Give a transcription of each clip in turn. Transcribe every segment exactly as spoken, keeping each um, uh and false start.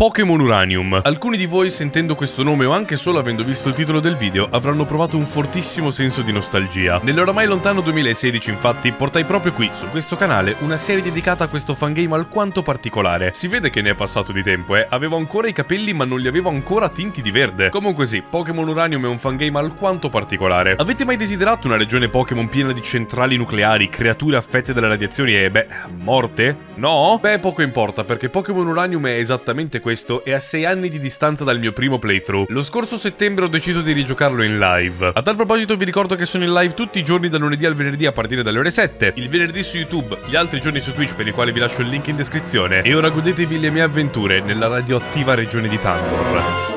Pokémon Uranium. Alcuni di voi sentendo questo nome o anche solo avendo visto il titolo del video avranno provato un fortissimo senso di nostalgia. Nell'oramai lontano duemilasedici infatti portai proprio qui, su questo canale, una serie dedicata a questo fangame alquanto particolare. Si vede che ne è passato di tempo, eh? Avevo ancora i capelli ma non li avevo ancora tinti di verde. Comunque sì, Pokémon Uranium è un fangame alquanto particolare. Avete mai desiderato una regione Pokémon piena di centrali nucleari, creature affette dalle radiazioni e, beh, morte? No? Beh, poco importa perché Pokémon Uranium è esattamente questo. Questo è a sei anni di distanza dal mio primo playthrough. Lo scorso settembre ho deciso di rigiocarlo in live. A tal proposito vi ricordo che sono in live tutti i giorni dal lunedì al venerdì a partire dalle ore sette, il venerdì su YouTube, gli altri giorni su Twitch per i quali vi lascio il link in descrizione. E ora godetevi le mie avventure nella radioattiva regione di Tanskior.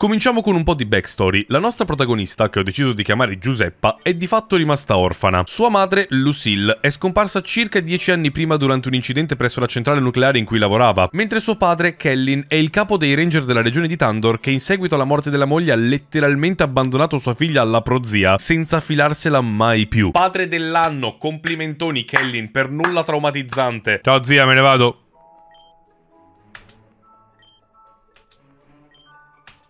Cominciamo con un po' di backstory. La nostra protagonista, che ho deciso di chiamare Giuseppa, è di fatto rimasta orfana. Sua madre, Lucille, è scomparsa circa dieci anni prima durante un incidente presso la centrale nucleare in cui lavorava, mentre suo padre, Kellyn, è il capo dei ranger della regione di Tanskior che in seguito alla morte della moglie ha letteralmente abbandonato sua figlia alla prozia, senza filarsela mai più. Padre dell'anno, complimentoni Kellyn, per nulla traumatizzante. Ciao zia, me ne vado.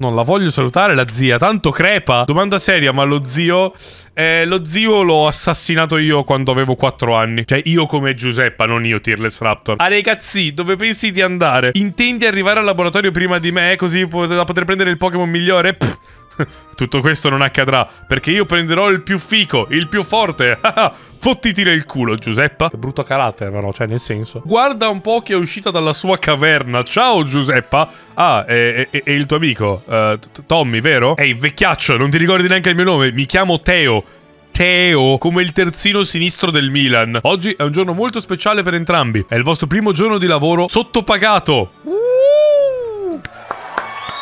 Non la voglio salutare la zia, tanto crepa. Domanda seria, ma lo zio... Eh, lo zio l'ho assassinato io quando avevo quattro anni. Cioè io come Giuseppa, non io Tearless Raptor. Ah ragazzi, dove pensi di andare? Intendi arrivare al laboratorio prima di me così da poter prendere il Pokémon migliore? Pff. Tutto questo non accadrà, perché io prenderò il più fico, il più forte. Fottitile il culo, Giuseppa. Che brutto carattere, però, cioè, nel senso. Guarda un po' che è uscita dalla sua caverna. Ciao, Giuseppa. Ah, è, è, è il tuo amico, uh, Tommy, vero? Ehi, vecchiaccio, non ti ricordi neanche il mio nome. Mi chiamo Theo. Theo, come il terzino sinistro del Milan. Oggi è un giorno molto speciale per entrambi. È il vostro primo giorno di lavoro sottopagato. Uh!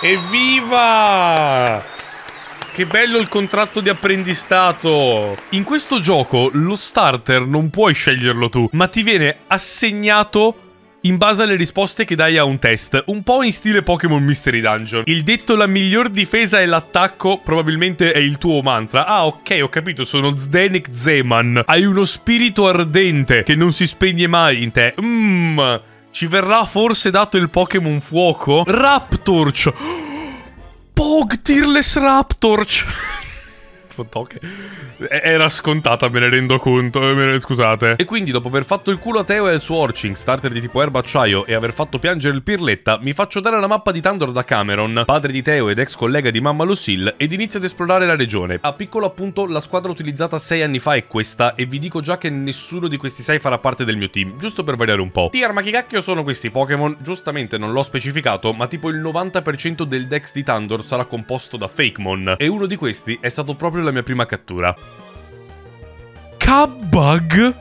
Evviva! Che bello il contratto di apprendistato! In questo gioco lo starter non puoi sceglierlo tu, ma ti viene assegnato in base alle risposte che dai a un test, un po' in stile Pokémon Mystery Dungeon. Il detto la miglior difesa è l'attacco probabilmente è il tuo mantra. Ah ok, ho capito, sono Zdenek Zeman. Hai uno spirito ardente che non si spegne mai in te. Mmm, ci verrà forse dato il Pokémon fuoco? Raptorch! Pog, Tearless Raptorch! Okay. Era scontata, me ne rendo conto, me ne... scusate. E quindi dopo aver fatto il culo a Theo e al suo Orching, starter di tipo erba acciaio, e aver fatto piangere il pirletta, mi faccio dare la mappa di Tanskior da Cameron, padre di Theo ed ex collega di mamma Lucille, ed inizio ad esplorare la regione. A piccolo appunto la squadra utilizzata sei anni fa è questa, e vi dico già che nessuno di questi sei farà parte del mio team, giusto per variare un po'. Tier, ma chi cacchio sono questi Pokémon? Giustamente non l'ho specificato, ma tipo il novanta per cento del Dex di Tanskior sarà composto da Fakemon, e uno di questi è stato proprio la mia prima cattura. Cubbug?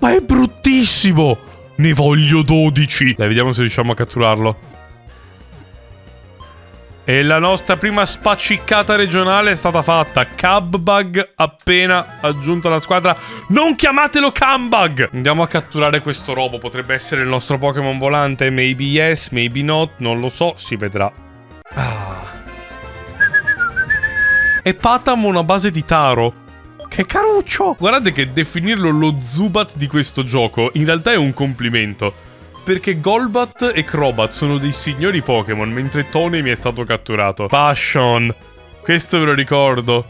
Ma è bruttissimo! Ne voglio dodici! Dai, vediamo se riusciamo a catturarlo. E la nostra prima spaccicata regionale è stata fatta. Cubbug appena aggiunto alla squadra. Non chiamatelo Cubbug! Andiamo a catturare questo robo. Potrebbe essere il nostro Pokémon volante. Maybe yes, maybe not. Non lo so, si vedrà. Ah... È Patamon a base di taro. Che caruccio! Guardate che definirlo lo Zubat di questo gioco in realtà è un complimento, perché Golbat e Crobat sono dei signori Pokémon, mentre Tony mi è stato catturato. Passion. Questo ve lo ricordo.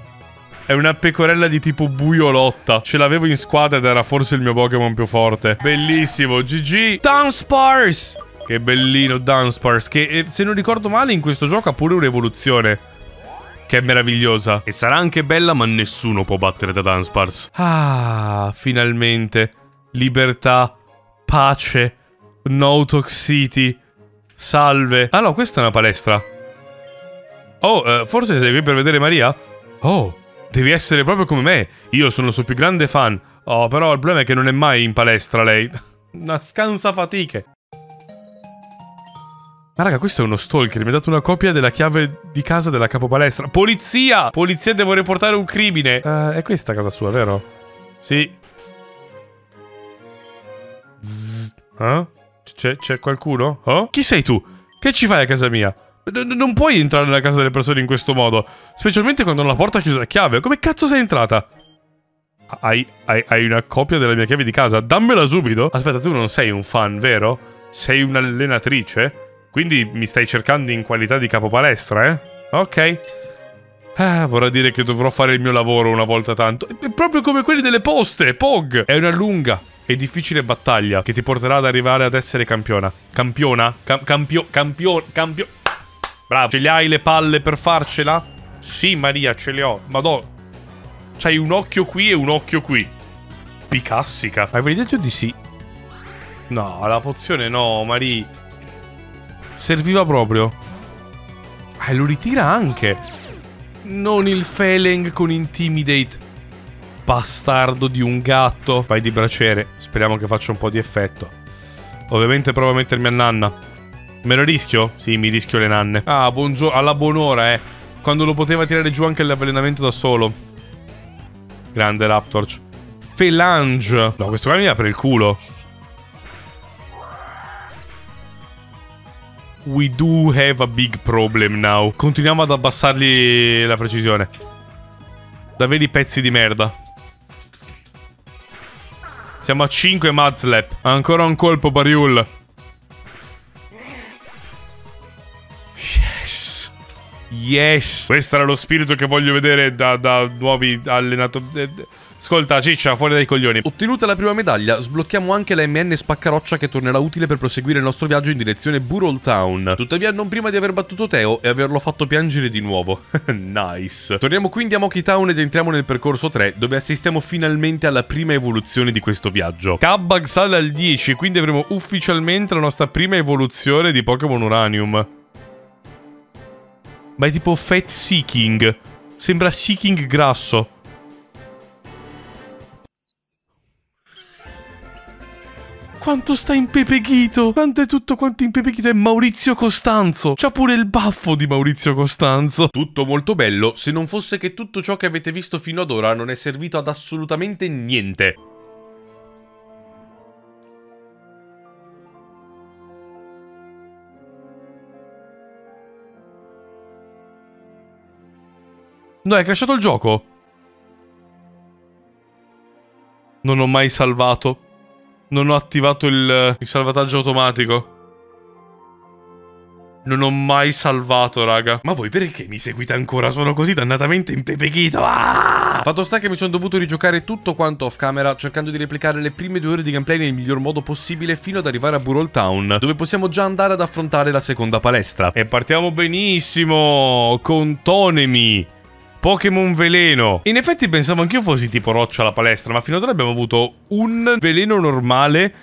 È una pecorella di tipo buiolotta. Ce l'avevo in squadra ed era forse il mio Pokémon più forte. Bellissimo, G G. Dunsparce! Che bellino Dunsparce, che se non ricordo male in questo gioco ha pure un'evoluzione. Che è meravigliosa. E sarà anche bella, ma nessuno può battere da Dunsparce. Ah, finalmente. Libertà. Pace. No toxicity. Salve. Ah no, questa è una palestra. Oh, eh, forse sei qui per vedere Maria? Oh, devi essere proprio come me. Io sono il suo più grande fan. Oh, però il problema è che non è mai in palestra lei. Una scansa fatiche. Ma raga, questo è uno stalker, mi ha dato una copia della chiave di casa della capopalestra. Polizia! Polizia, devo riportare un crimine. Uh, è questa casa sua, vero? Sì. Eh? C'è qualcuno? Oh? Chi sei tu? Che ci fai a casa mia? N- non puoi entrare nella casa delle persone in questo modo. Specialmente quando hanno la porta chiusa a chiave. Come cazzo sei entrata? hai, hai, hai una copia della mia chiave di casa? Dammela subito! Aspetta, tu non sei un fan, vero? Sei un'allenatrice? Quindi mi stai cercando in qualità di capopalestra, eh? Ok. Ah, vorrà dire che dovrò fare il mio lavoro una volta tanto. È proprio come quelli delle poste, Pog! È una lunga e difficile battaglia che ti porterà ad arrivare ad essere campiona. Campiona? Cam campio... Campione... Campio... Bravo. Ce le hai le palle per farcela? Sì, Maria, ce le ho. Madò... C'hai un occhio qui e un occhio qui. Picassica. Ma avevi detto di sì? No, la pozione no, Maria. Serviva proprio. Ah, e lo ritira anche. Non il Feleng con Intimidate. Bastardo di un gatto. Vai di braciere. Speriamo che faccia un po' di effetto. Ovviamente provo a mettermi a nanna. Me lo rischio? Sì, mi rischio le nanne. Ah, buongiorno. Alla buon'ora, eh. Quando lo poteva tirare giù anche l'avvelenamento da solo. Grande Raptorch. Felange. No, questo qua mi apre il culo. We do have a big problem now. Continuiamo ad abbassargli la precisione. Da veri pezzi di merda. Siamo a cinque Mudslap. Ancora un colpo, Barul. Yes. Questo era lo spirito che voglio vedere da, da nuovi allenatori. Ascolta, ciccia, fuori dai coglioni. Ottenuta la prima medaglia, sblocchiamo anche la M N Spaccaroccia che tornerà utile per proseguire il nostro viaggio in direzione Burole Town. Tuttavia non prima di aver battuto Theo e averlo fatto piangere di nuovo. Nice. Torniamo quindi a Moki Town ed entriamo nel percorso tre, dove assistiamo finalmente alla prima evoluzione di questo viaggio. Cubbug sale al dieci, quindi avremo ufficialmente la nostra prima evoluzione di Pokémon Uranium. Ma è tipo Fat Seeking. Sembra Seeking grasso. Quanto sta impepeghito. Quanto è tutto quanto impepeghito. È Maurizio Costanzo. C'ha pure il baffo di Maurizio Costanzo. Tutto molto bello, se non fosse che tutto ciò che avete visto fino ad ora non è servito ad assolutamente niente. No, è crashato il gioco. Non ho mai salvato. Non ho attivato il, il salvataggio automatico. Non ho mai salvato, raga. Ma voi perché mi seguite ancora? Sono così dannatamente impepeghito. Ah! Fatto sta che mi sono dovuto rigiocare tutto quanto off camera, cercando di replicare le prime due ore di gameplay nel miglior modo possibile, fino ad arrivare a Burole Town, dove possiamo già andare ad affrontare la seconda palestra. E partiamo benissimo con Tony. Pokémon veleno. In effetti pensavo anch'io fossi tipo roccia alla palestra, ma fino ad ora abbiamo avuto un veleno normale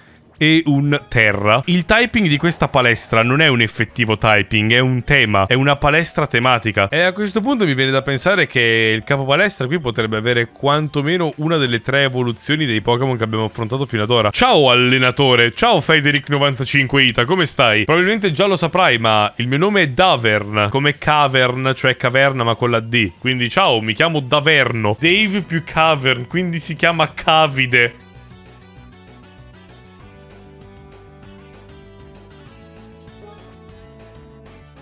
e un terra. Il typing di questa palestra non è un effettivo typing, è un tema, è una palestra tematica. E a questo punto mi viene da pensare che il capo palestra qui potrebbe avere quantomeno una delle tre evoluzioni dei Pokémon che abbiamo affrontato fino ad ora. Ciao allenatore, ciao Federic novantacinque Ita, come stai? Probabilmente già lo saprai, ma il mio nome è Davern, come cavern, cioè caverna ma con la D. Quindi ciao, mi chiamo Daverno. Dave più cavern, quindi si chiama cavide.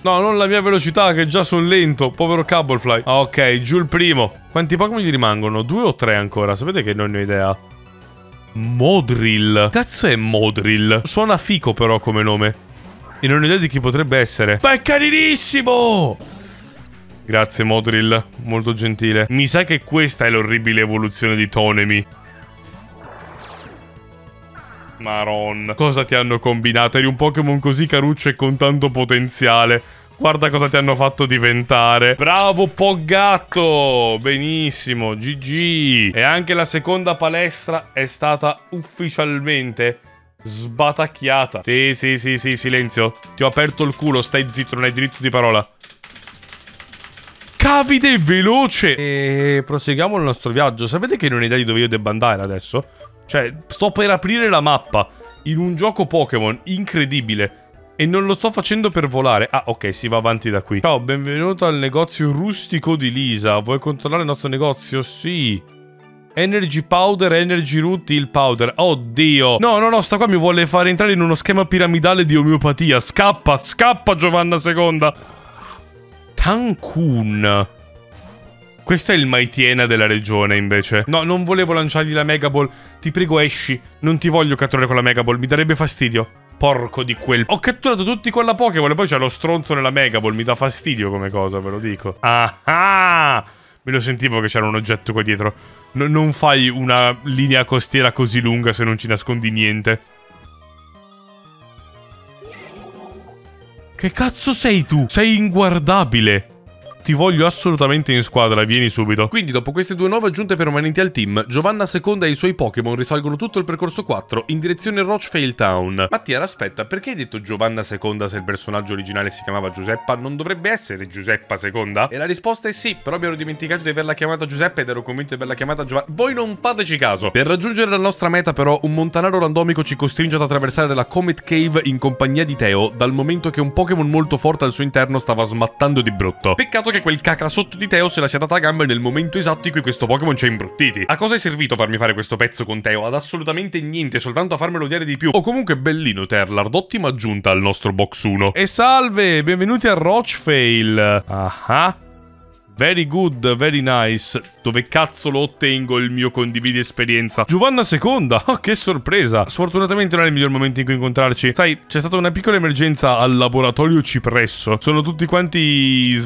No, non la mia velocità, che già sono lento. Povero Cablefly. Ah, ok, giù il primo. Quanti Pokémon gli rimangono? Due o tre ancora? Sapete che non ne ho idea. Modril. Cazzo è Modril? Suona fico però come nome. E non ho idea di chi potrebbe essere. Ma è carinissimo! Grazie Modril, molto gentile. Mi sa che questa è l'orribile evoluzione di Tonemi. Maron, cosa ti hanno combinato? Eri un Pokémon così caruccio e con tanto potenziale. Guarda cosa ti hanno fatto diventare. Bravo Poggatto. Benissimo, G G. E anche la seconda palestra è stata ufficialmente sbatacchiata. Sì, sì, sì, sì, silenzio. Ti ho aperto il culo, stai zitto, non hai diritto di parola. Cavide veloce. E proseguiamo il nostro viaggio. Sapete che non ho idea di dove io debba andare adesso? Cioè, sto per aprire la mappa in un gioco Pokémon incredibile e non lo sto facendo per volare. Ah, ok, si va avanti da qui. Ciao, benvenuto al negozio rustico di Lisa. Vuoi controllare il nostro negozio? Sì. Energy Powder, Energy Root, il Powder. Oddio. No, no, no, sta qua mi vuole fare entrare in uno schema piramidale di omeopatia. Scappa, scappa Giovanna seconda. Tankun. Questo è il Maitiena della regione, invece. No, non volevo lanciargli la Mega Ball. Ti prego, esci. Non ti voglio catturare con la Mega Ball, mi darebbe fastidio. Porco di quel... Ho catturato tutti con la Pokémon e poi c'è lo stronzo nella Mega Ball. Mi dà fastidio come cosa, ve lo dico. Ah! Me lo sentivo che c'era un oggetto qua dietro. No, non fai una linea costiera così lunga se non ci nascondi niente. Che cazzo sei tu? Sei inguardabile. Ti voglio assolutamente in squadra, vieni subito. Quindi dopo queste due nuove aggiunte permanenti al team, Giovanna seconda e i suoi Pokémon risalgono tutto il percorso quattro in direzione Rochefale Town. Mattia, aspetta, perché hai detto Giovanna seconda se il personaggio originale si chiamava Giuseppa? Non dovrebbe essere Giuseppa seconda? E la risposta è sì, però mi ero dimenticato di averla chiamata Giuseppa ed ero convinto di averla chiamata Giovanna. Voi non fateci caso! Per raggiungere la nostra meta però, un montanaro randomico ci costringe ad attraversare la Comet Cave in compagnia di Theo, dal momento che un Pokémon molto forte al suo interno stava smattando di brutto. Peccato che quel cacra sotto di Theo se la sia data a gamba nel momento esatto in cui questo Pokémon ci ha imbruttiti. A cosa è servito farmi fare questo pezzo con Theo? Ad assolutamente niente, soltanto a farmelo odiare di più. O comunque bellino Terlard, ottima aggiunta al nostro box uno. E salve, benvenuti a Rochefale. Aha. Very good, very nice. Dove cazzo lo ottengo il mio condividi esperienza? Giovanna seconda, oh che sorpresa. Sfortunatamente non è il miglior momento in cui incontrarci. Sai, c'è stata una piccola emergenza al laboratorio Cipresso. Sono tutti quanti...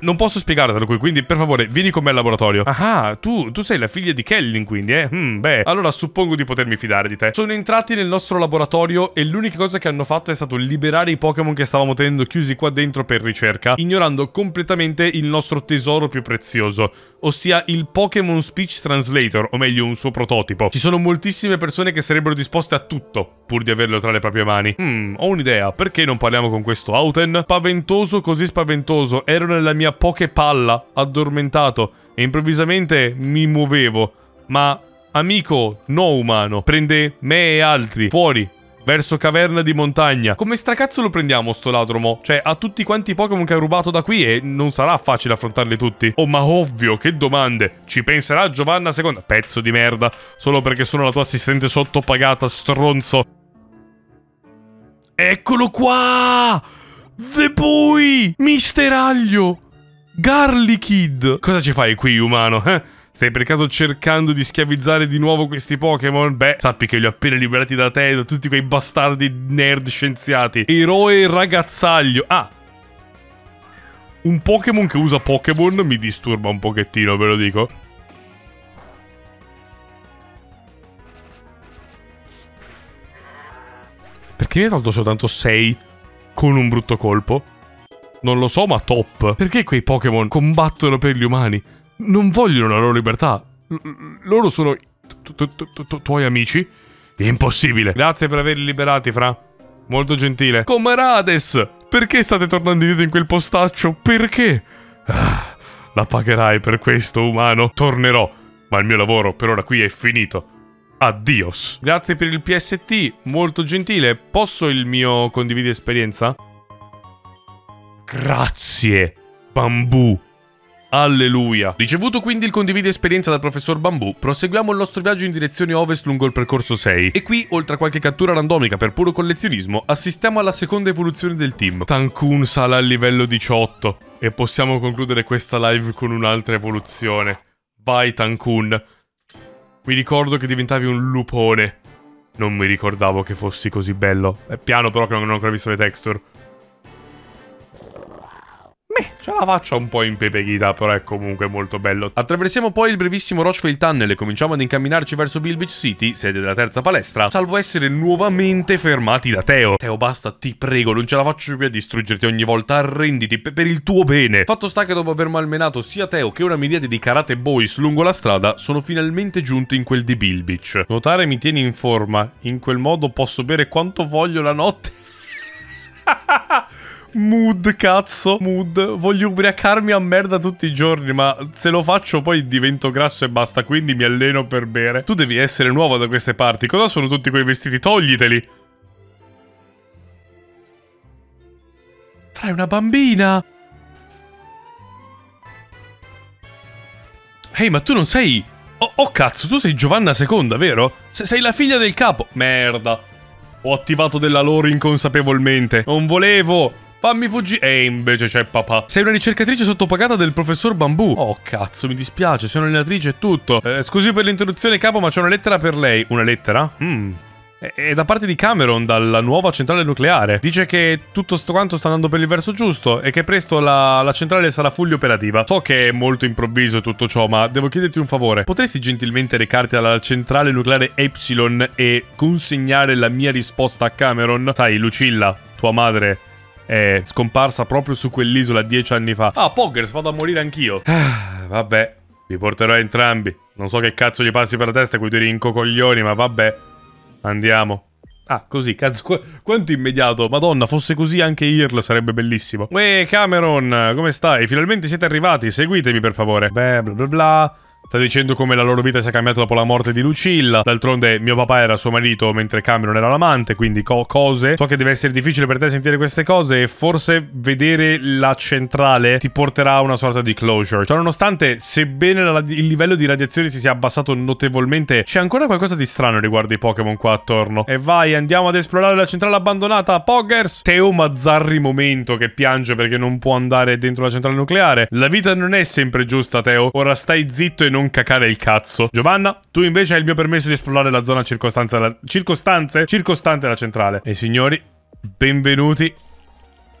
Non posso spiegartelo qui, quindi per favore vieni con me al laboratorio. Ah, tu, tu sei la figlia di Kellyn quindi, eh? Mm, beh, allora suppongo di potermi fidare di te. Sono entrati nel nostro laboratorio e l'unica cosa che hanno fatto è stato liberare i Pokémon che stavamo tenendo chiusi qua dentro per ricerca, ignorando completamente il nostro tesoro più prezioso, ossia il Pokémon Speech Translator, o meglio un suo prototipo. Ci sono moltissime persone che sarebbero disposte a tutto pur di averlo tra le proprie mani. Hmm, ho un'idea, perché non parliamo con questo Outen? Paventoso, così spaventoso, ero nella mia Poképalla, addormentato, e improvvisamente mi muovevo, ma amico no umano, prende me e altri fuori, verso caverna di montagna. Come stracazzo lo prendiamo sto ladromo? Cioè, ha tutti quanti i Pokémon che ha rubato da qui e non sarà facile affrontarli tutti. Oh, ma ovvio, che domande. Ci penserà Giovanna seconda? Pezzo di merda. Solo perché sono la tua assistente sottopagata, stronzo. Eccolo qua! The Boy! Mister Aglio! Garlichid! Cosa ci fai qui, umano, eh? Stai per caso cercando di schiavizzare di nuovo questi Pokémon? Beh, sappi che li ho appena liberati da te e da tutti quei bastardi nerd scienziati. Eroe ragazzaglio. Ah! Un Pokémon che usa Pokémon mi disturba un pochettino, ve lo dico. Perché mi hai tolto soltanto sei con un brutto colpo? Non lo so, ma top. Perché quei Pokémon combattono per gli umani? Non vogliono la loro libertà. L loro sono tu tu tu tu tuoi amici? È impossibile. Grazie per averli liberati, fra. Molto gentile. Comarades! Perché state tornando indietro in quel postaccio? Perché? Ah, la pagherai per questo, umano. Tornerò, ma il mio lavoro per ora qui è finito. Addios. Grazie per il P S T, molto gentile. Posso il mio condividi esperienza? Grazie, Bambù. Alleluia. Ricevuto quindi il condividi esperienza dal professor Bambù, proseguiamo il nostro viaggio in direzione ovest lungo il percorso sei. E qui, oltre a qualche cattura randomica per puro collezionismo, assistiamo alla seconda evoluzione del team. Tankun sale al livello diciotto. E possiamo concludere questa live con un'altra evoluzione. Vai Tankun. Mi ricordo che diventavi un lupone. Non mi ricordavo che fossi così bello. È piano però che non ho ancora visto le texture. Ce la faccia un po' impepeghita, però è comunque molto bello. Attraversiamo poi il brevissimo Rochefale Tunnel e cominciamo ad incamminarci verso Bill Beach City, sede della terza palestra, salvo essere nuovamente fermati da Theo. Theo, basta, ti prego, non ce la faccio più a distruggerti ogni volta, arrenditi per il tuo bene. Fatto sta che dopo aver malmenato sia Theo che una miriade di karate boys lungo la strada, sono finalmente giunti in quel di Bill Beach. Nuotare mi tieni in forma, in quel modo posso bere quanto voglio la notte. Mood, cazzo, mood. Voglio ubriacarmi a merda tutti i giorni, ma se lo faccio poi divento grasso e basta, quindi mi alleno per bere. Tu devi essere nuovo da queste parti. Cosa sono tutti quei vestiti? Togliteli. Trai una bambina. Ehi, hey, ma tu non sei... Oh, oh, cazzo, tu sei Giovanna seconda, vero? Se sei la figlia del capo. Merda. Ho attivato della lore inconsapevolmente. Non volevo... Fammi fuggire. E invece c'è papà. Sei una ricercatrice sottopagata del professor Bambù. Oh cazzo, mi dispiace, sono un'allenatrice e tutto. eh, Scusi per l'interruzione capo, ma c'è una lettera per lei. Una lettera? Mmm. È da parte di Cameron, dalla nuova centrale nucleare. Dice che tutto sto quanto sta andando per il verso giusto e che presto la, la centrale sarà full operativa. So che è molto improvviso tutto ciò, ma devo chiederti un favore. Potresti gentilmente recarti alla centrale nucleare Epsilon e consegnare la mia risposta a Cameron? Sai, Lucilla, tua madre, è scomparsa proprio su quell'isola dieci anni fa. Ah, Poggers, vado a morire anch'io. Ah, vabbè, vi porterò entrambi. Non so che cazzo gli passi per la testa quei due rincocoglioni, ma vabbè. Andiamo. Ah, così, cazzo, qu quanto immediato. Madonna, fosse così anche Earl sarebbe bellissimo. Uè, Cameron, come stai? Finalmente siete arrivati, seguitemi per favore. Beh, bla bla bla. Sta dicendo come la loro vita si è cambiata dopo la morte di Lucilla. D'altronde mio papà era suo marito mentre Cameron era l'amante, quindi co cose. So che deve essere difficile per te sentire queste cose e forse vedere la centrale ti porterà a una sorta di closure. Cioè, nonostante, sebbene la, il livello di radiazione si sia abbassato notevolmente, c'è ancora qualcosa di strano riguardo i Pokémon qua attorno. E vai, andiamo ad esplorare la centrale abbandonata, Poggers! Theo Mazzarri momento che piange perché non può andare dentro la centrale nucleare. La vita non è sempre giusta, Theo. Ora stai zitto e non cacare il cazzo. Giovanna, tu invece hai il mio permesso di esplorare la zona circostante alla... circostanze? Circostante alla centrale. E signori, benvenuti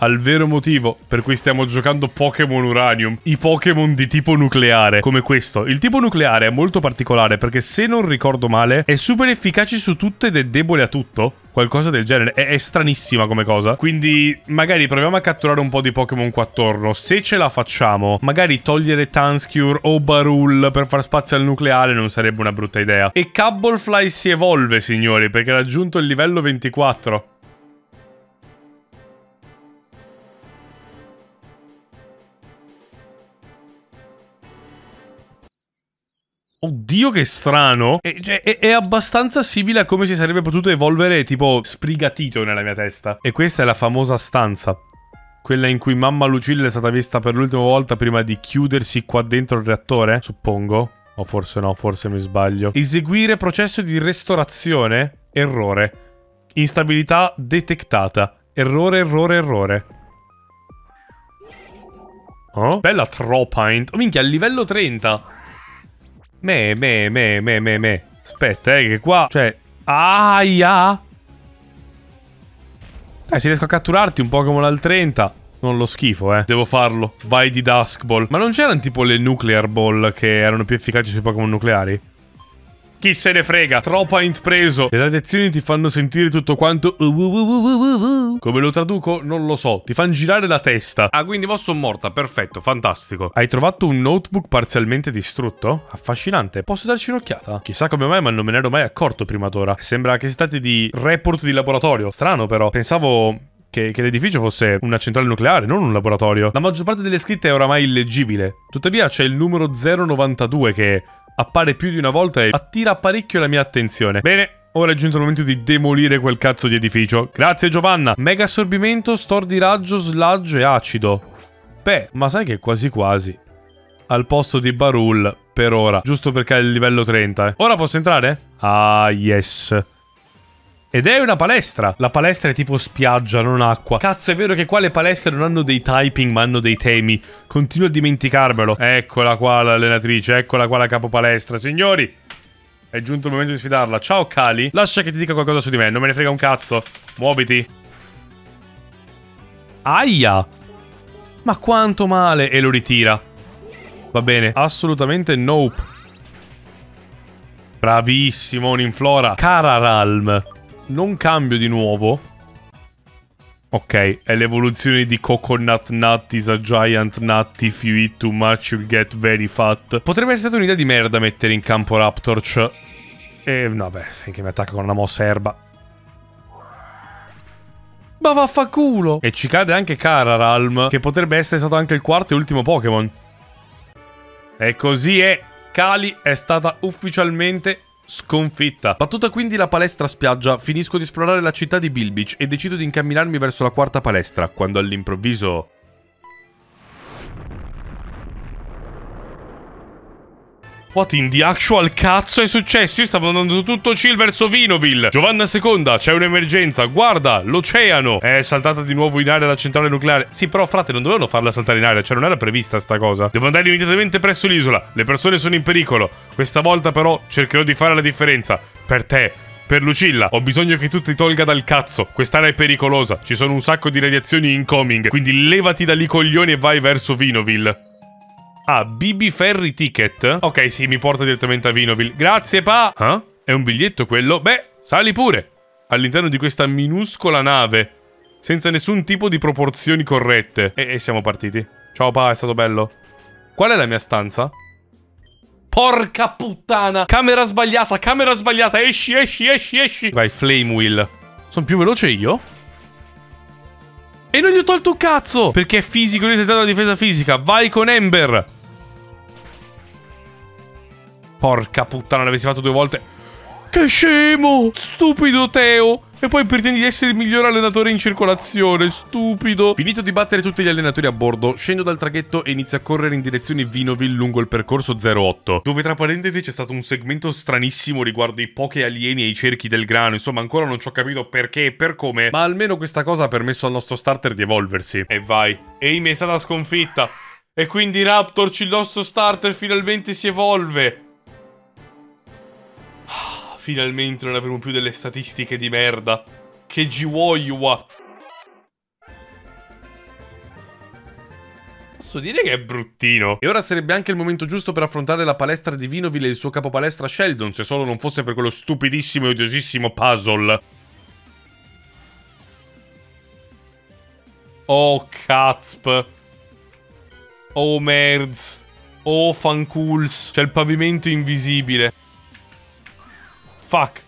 al vero motivo per cui stiamo giocando Pokémon Uranium. I Pokémon di tipo nucleare, come questo. Il tipo nucleare è molto particolare perché, se non ricordo male, è super efficace su tutto ed è debole a tutto. Qualcosa del genere. È, è stranissima come cosa. Quindi magari proviamo a catturare un po' di Pokémon qua attorno. Se ce la facciamo, magari togliere Tanskior o Barul per far spazio al nucleare non sarebbe una brutta idea. E Cubblefly si evolve, signori, perché ha raggiunto il livello ventiquattro. Oddio che strano. È, è, è abbastanza simile a come si sarebbe potuto evolvere tipo sbrigatito nella mia testa. E questa è la famosa stanza, quella in cui mamma Lucille è stata vista per l'ultima volta prima di chiudersi qua dentro il reattore, suppongo. O forse no, forse mi sbaglio. Eseguire processo di restaurazione. Errore. Instabilità detettata. Errore, errore, errore. Oh? Bella Tropint. Oh minchia, al livello trenta. Me, me, me, me, me, me. Aspetta, eh, che qua... Cioè... Aia! Dai, se riesco a catturarti un Pokémon al trenta... Non lo schifo, eh. Devo farlo. Vai di Dusk Ball. Ma non c'erano tipo le Nuclear Ball che erano più efficaci sui Pokémon nucleari? Chi se ne frega? Tropint preso. Le radiazioni ti fanno sentire tutto quanto... Come lo traduco? Non lo so. Ti fanno girare la testa. Ah, quindi mo sono morta. Perfetto, fantastico. Hai trovato un notebook parzialmente distrutto? Affascinante. Posso darci un'occhiata? Chissà come mai, ma non me ne ero mai accorto prima d'ora. Sembra che si tratti di report di laboratorio. Strano però. Pensavo... Che, che l'edificio fosse una centrale nucleare, non un laboratorio. La maggior parte delle scritte è oramai illeggibile. Tuttavia c'è il numero zero novantadue che appare più di una volta e attira parecchio la mia attenzione. Bene, ora è giunto il momento di demolire quel cazzo di edificio. Grazie Giovanna. Mega assorbimento, store di raggio, sludge e acido. Beh, ma sai che quasi quasi al posto di Barul per ora, giusto perché è il livello trenta. Ora posso entrare? Ah, yes. Ed è una palestra. La palestra è tipo spiaggia, non acqua. Cazzo, è vero che qua le palestre non hanno dei typing, ma hanno dei temi. Continuo a dimenticarmelo. Eccola qua l'allenatrice, eccola qua la capopalestra. Signori, è giunto il momento di sfidarla. Ciao Cali, lascia che ti dica qualcosa su di me. Non me ne frega un cazzo. Muoviti. Aia. Ma quanto male. E lo ritira. Va bene. Assolutamente nope. Bravissimo, Ninflora. Cararalm. Non cambio di nuovo. Ok, è l'evoluzione di Coconut Nut is a giant nut. If you eat too much you get very fat. Potrebbe essere stata un'idea di merda mettere in campo Raptorch. E vabbè, finché mi attacca con una mossa erba. Ma vaffanculo! E ci cade anche Cararalm, che potrebbe essere stato anche il quarto e ultimo Pokémon. E così è. Kali è stata ufficialmente... sconfitta. Battuta quindi la palestra spiaggia, finisco di esplorare la città di Bilbich e decido di incamminarmi verso la quarta palestra, quando all'improvviso... What in the actual cazzo è successo? Io stavo andando tutto chill verso Vinoville. Giovanna seconda, c'è un'emergenza. Guarda, l'oceano. È saltata di nuovo in aria la centrale nucleare. Sì, però frate, non dovevano farla saltare in aria. Cioè, non era prevista sta cosa. Devo andare immediatamente presso l'isola. Le persone sono in pericolo. Questa volta però cercherò di fare la differenza. Per te, per Lucilla, ho bisogno che tu ti tolga dal cazzo. Quest'area è pericolosa. Ci sono un sacco di radiazioni incoming. Quindi levati da lì, coglioni, e vai verso Vinoville. Ah, B B Ferry Ticket. Ok, sì, mi porta direttamente a Vinoville. Grazie, pa. Ah? È un biglietto quello? Beh, sali pure. All'interno di questa minuscola nave, senza nessun tipo di proporzioni corrette. E, e siamo partiti. Ciao, pa, è stato bello. Qual è la mia stanza? Porca puttana. Camera sbagliata, camera sbagliata. Esci, esci, esci, esci. Vai, Flame Wheel. Sono più veloce io? E non gli ho tolto un cazzo! Perché è fisico, lui si è dato la difesa fisica. Vai con Ember. Porca puttana, ne avessi fatto due volte. Che scemo! Stupido Theo! E poi pretendi di essere il miglior allenatore in circolazione, stupido. Finito di battere tutti gli allenatori a bordo, scendo dal traghetto e inizio a correre in direzione Vinoville lungo il percorso zero otto, dove tra parentesi c'è stato un segmento stranissimo riguardo i poche alieni e i cerchi del grano. Insomma, ancora non ci ho capito perché e per come, ma almeno questa cosa ha permesso al nostro starter di evolversi. E vai. Amy è stata sconfitta. E quindi Raptorch, il nostro starter, finalmente si evolve. Finalmente non avremo più delle statistiche di merda. Che giuoia. Posso dire che è bruttino. E ora sarebbe anche il momento giusto per affrontare la palestra di Vinoville e il suo capopalestra Sheldon, se solo non fosse per quello stupidissimo e odiosissimo puzzle. Oh cazp. Oh merds. Oh fanculs. C'è il pavimento invisibile. Fuck.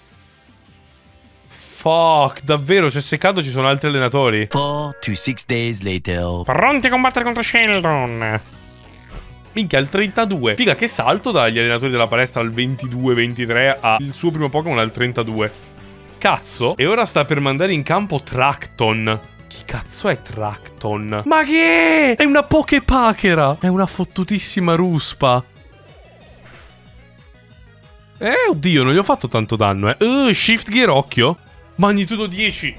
Fuck, davvero, c'è seccato, ci sono altri allenatori. four to six days later. Pronti a combattere contro Sheldon. Minchia, al trentadue. Figa, che salto dagli allenatori della palestra al ventidue ventitré a il suo primo Pokémon al trentadue. Cazzo. E ora sta per mandare in campo Tracton. Chi cazzo è Tracton? Ma che è? È una Poképakera. È una fottutissima ruspa. Eh, oddio, non gli ho fatto tanto danno, eh. Uh, shift gear, occhio. Magnitudo dieci.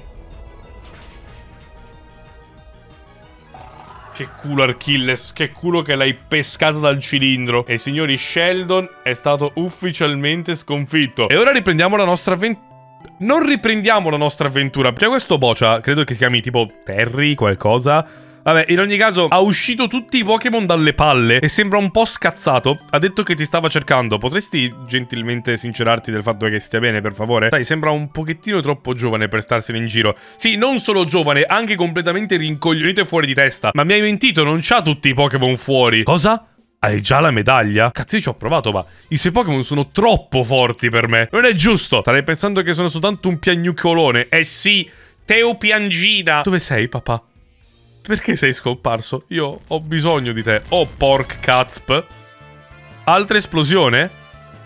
Che culo, Archilles. Che culo che l'hai pescato dal cilindro. E signori, Sheldon è stato ufficialmente sconfitto. E ora riprendiamo la nostra avventura. Non riprendiamo la nostra avventura. C'è questo boccia, credo che si chiami tipo Terry, qualcosa. Vabbè, in ogni caso, ha uscito tutti i Pokémon dalle palle e sembra un po' scazzato. Ha detto che ti stava cercando. Potresti gentilmente sincerarti del fatto che stia bene, per favore? Sai, sembra un pochettino troppo giovane per starsene in giro. Sì, non solo giovane, anche completamente rincoglionito e fuori di testa. Ma mi hai mentito, non c'ha tutti i Pokémon fuori. Cosa? Hai già la medaglia? Cazzo, io ci ho provato, ma i suoi Pokémon sono troppo forti per me. Non è giusto. Starei pensando che sono soltanto un piagnuccolone. Eh sì, Teo Piangina. Dove sei, papà? Perché sei scomparso? Io ho bisogno di te. Oh, pork cazp. Altra esplosione?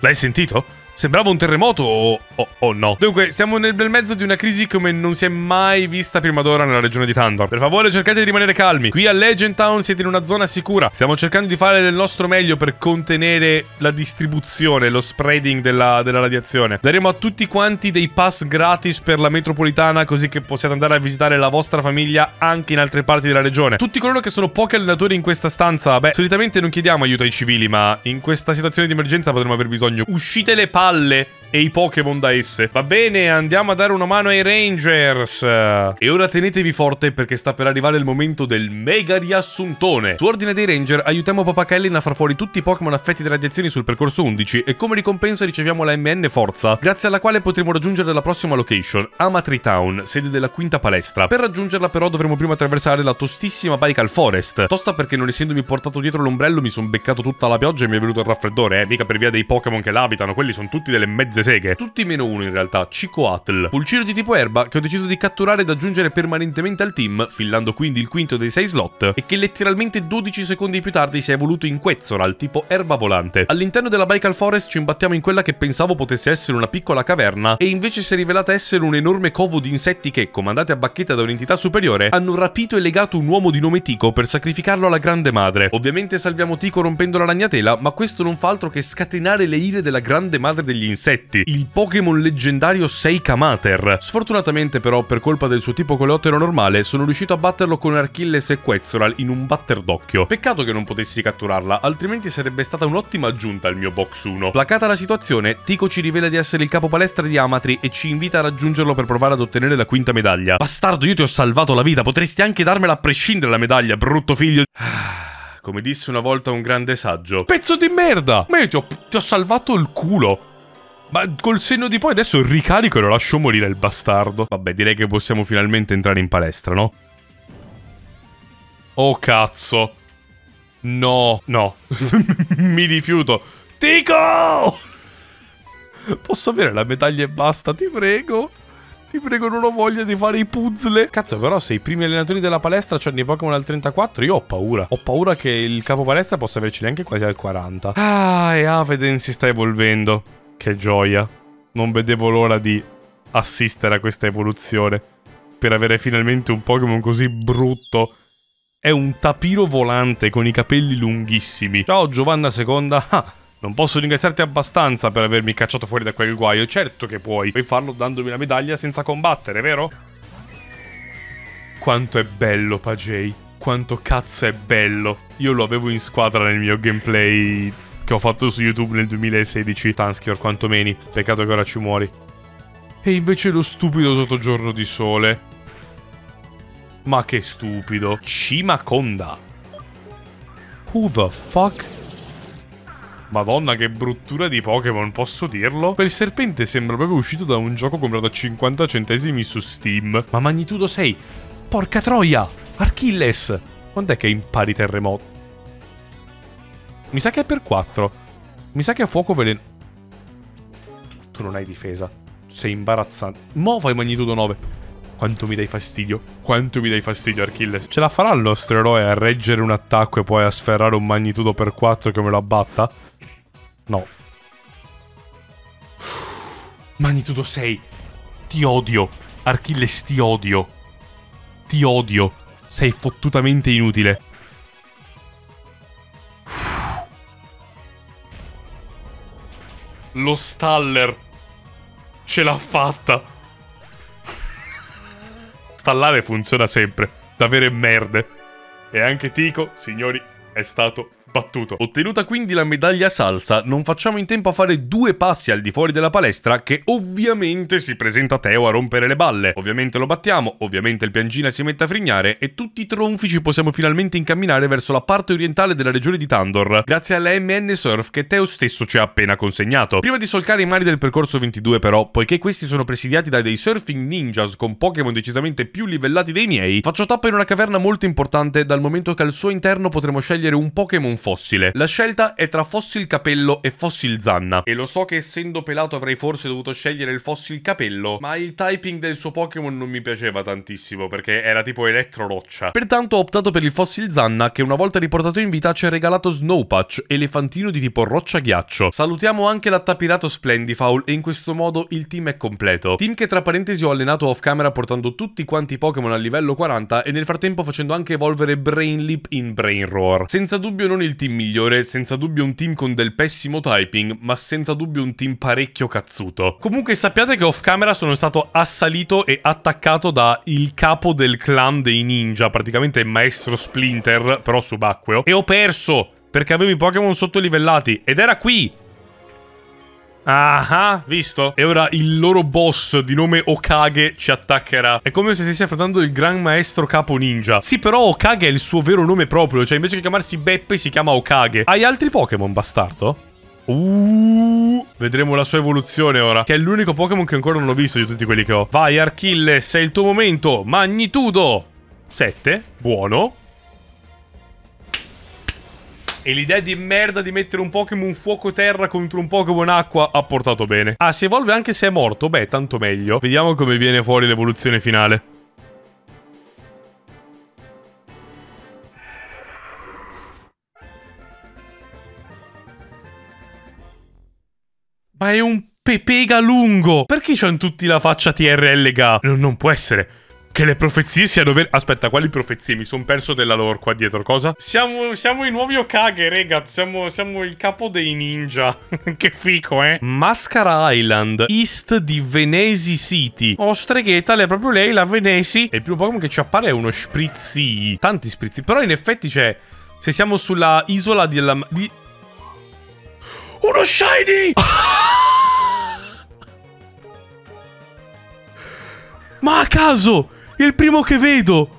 L'hai sentito? Sembrava un terremoto o... o, o no? Dunque, siamo nel bel mezzo di una crisi come non si è mai vista prima d'ora nella regione di Tandor. Per favore, cercate di rimanere calmi. Qui a Legend Town siete in una zona sicura. Stiamo cercando di fare del nostro meglio per contenere la distribuzione, lo spreading della, della radiazione. Daremo a tutti quanti dei pass gratis per la metropolitana, così che possiate andare a visitare la vostra famiglia anche in altre parti della regione. Tutti coloro che sono pochi allenatori in questa stanza, beh, solitamente non chiediamo aiuto ai civili, ma in questa situazione di emergenza potremmo aver bisogno. Uscite le palle e i Pokémon da esse. Va bene, andiamo a dare una mano ai Rangers. E ora tenetevi forte, perché sta per arrivare il momento del mega riassuntone. Su ordine dei Ranger aiutiamo papà Kellyn a far fuori tutti i Pokémon affetti da radiazioni sul percorso undici, e come ricompensa riceviamo la M N Forza, grazie alla quale potremo raggiungere la prossima location, Amatri Town, sede della quinta palestra. Per raggiungerla però dovremo prima attraversare la tostissima Baikal Forest. Tosta perché, non essendomi portato dietro l'ombrello, mi sono beccato tutta la pioggia e mi è venuto il raffreddore. Eh, mica per via dei Pokémon che l'abitano. Quelli sono tutti delle mezze mezze seghe. Tutti meno uno in realtà, Cicoatl, pulcino di tipo erba che ho deciso di catturare ed aggiungere permanentemente al team, fillando quindi il quinto dei sei slot, e che letteralmente dodici secondi più tardi si è evoluto in Quetzalcoatl, tipo erba volante. All'interno della Baikal Forest ci imbattiamo in quella che pensavo potesse essere una piccola caverna e invece si è rivelata essere un enorme covo di insetti che, comandati a bacchetta da un'entità superiore, hanno rapito e legato un uomo di nome Tico per sacrificarlo alla grande madre. Ovviamente salviamo Tico rompendo la ragnatela, ma questo non fa altro che scatenare le ire della grande madre degli insetti, il Pokémon leggendario Seikamater. Sfortunatamente però, per colpa del suo tipo coleottero normale, sono riuscito a batterlo con Archilles e Quetzalcoatl in un batter d'occhio. Peccato che non potessi catturarla, altrimenti sarebbe stata un'ottima aggiunta al mio box uno. Placata la situazione, Tico ci rivela di essere il capo palestra di Amatri e ci invita a raggiungerlo per provare ad ottenere la quinta medaglia. Bastardo, io ti ho salvato la vita, potresti anche darmela a prescindere la medaglia, brutto figlio. Come disse una volta un grande saggio, pezzo di merda, ma io ti ho, ti ho salvato il culo. Ma col senno di poi adesso ricarico e lo lascio morire il bastardo. Vabbè, direi che possiamo finalmente entrare in palestra, no? Oh cazzo. No, no. Mi rifiuto. Tico! Posso avere la medaglia e basta, ti prego. Ti prego, non ho voglia di fare i puzzle. Cazzo, però se i primi allenatori della palestra c'hanno i Pokémon al trentaquattro, io ho paura. Ho paura che il capo palestra possa averci neanche quasi al quaranta. Ah, e Aveden si sta evolvendo. Che gioia. Non vedevo l'ora di assistere a questa evoluzione. Per avere finalmente un Pokémon così brutto. È un tapiro volante con i capelli lunghissimi. Ciao Giovanna seconda. Ah, non posso ringraziarti abbastanza per avermi cacciato fuori da quel guaio. Certo che puoi. Puoi farlo dandomi la medaglia senza combattere, vero? Quanto è bello, Pagey. Quanto cazzo è bello. Io lo avevo in squadra nel mio gameplay che ho fatto su YouTube nel duemilasedici. Tanskior, quantomeno. Peccato che ora ci muori. E invece lo stupido sottogiorno di sole. Ma che stupido. Cimaconda. Who the fuck? Madonna, che bruttura di Pokémon, posso dirlo? Quel serpente sembra proprio uscito da un gioco comprato a cinquanta centesimi su Steam. Ma magnitudo sei. Porca troia! Archilles! Quando è che impari terremoto? Mi sa che è per quattro. Mi sa che è fuoco veleno. Tu non hai difesa. Sei imbarazzante. Mo fai magnitudo nove. Quanto mi dai fastidio. Quanto mi dai fastidio, Archilles. Ce la farà il nostro eroe a reggere un attacco e poi a sferrare un magnitudo per quattro che me lo abbatta? No. Magnitudo sei. Ti odio. Archilles, ti odio. Ti odio. Sei fottutamente inutile. Lo staller. Ce l'ha fatta. Stallare funziona sempre. Da vere merde. E anche Tico, signori, è stato battuto. Ottenuta quindi la medaglia salsa, non facciamo in tempo a fare due passi al di fuori della palestra che ovviamente si presenta Theo a rompere le balle. Ovviamente lo battiamo, ovviamente il piangina si mette a frignare e tutti i tronfi ci possiamo finalmente incamminare verso la parte orientale della regione di Tandor, grazie alla M N Surf che Theo stesso ci ha appena consegnato. Prima di solcare i mari del percorso ventidue però, poiché questi sono presidiati da dei surfing ninjas con Pokémon decisamente più livellati dei miei, faccio tappa in una caverna molto importante dal momento che al suo interno potremo scegliere un Pokémon fossile. La scelta è tra fossil capello e fossil zanna. E lo so che essendo pelato avrei forse dovuto scegliere il fossil capello, ma il typing del suo Pokémon non mi piaceva tantissimo perché era tipo elettroroccia. Pertanto ho optato per il fossil zanna che una volta riportato in vita ci ha regalato Snowpatch, elefantino di tipo roccia ghiaccio. Salutiamo anche l'attapirato Splendifowl e in questo modo il team è completo. Team che tra parentesi ho allenato off camera portando tutti quanti i Pokémon al livello quaranta e nel frattempo facendo anche evolvere Brain Leap in Brain Roar. Senza dubbio non il il team migliore, senza dubbio un team con del pessimo typing, ma senza dubbio un team parecchio cazzuto. Comunque sappiate che off camera sono stato assalito e attaccato da il capo del clan dei ninja, praticamente maestro Splinter, però subacqueo, e ho perso perché avevo i Pokémon sottolivellati ed era qui. Ah, visto? E ora il loro boss di nome Okage ci attaccherà. È come se stessi affrontando il gran maestro capo ninja. Sì, però Okage è il suo vero nome proprio. Cioè, invece che chiamarsi Beppe, si chiama Okage. Hai altri Pokémon, bastardo? Uh, vedremo la sua evoluzione ora. Che è l'unico Pokémon che ancora non ho visto di tutti quelli che ho. Vai, Archilles, è il tuo momento. Magnitudo sette. Buono. E l'idea di merda di mettere un Pokémon fuoco terra contro un Pokémon acqua ha portato bene. Ah, si evolve anche se è morto? Beh, tanto meglio. Vediamo come viene fuori l'evoluzione finale. Ma è un pepega lungo. Perché c'hanno tutti la faccia T R L G? Non, non può essere che le profezie siano vere. Aspetta, quali profezie? Mi sono perso della lore qua dietro. Cosa? Siamo, siamo i nuovi Okage, ragazzi. Siamo, siamo il capo dei ninja. Che fico, eh? Mascara Island, East di Venesi City. Oh, streghetta, lei è proprio lei, la Venesi. E il primo Pokémon che ci appare è uno Sprizzi. Tanti Sprizzi. Però in effetti c'è... Se siamo sulla isola della... Di... Uno shiny! Ma a caso! Il primo che vedo!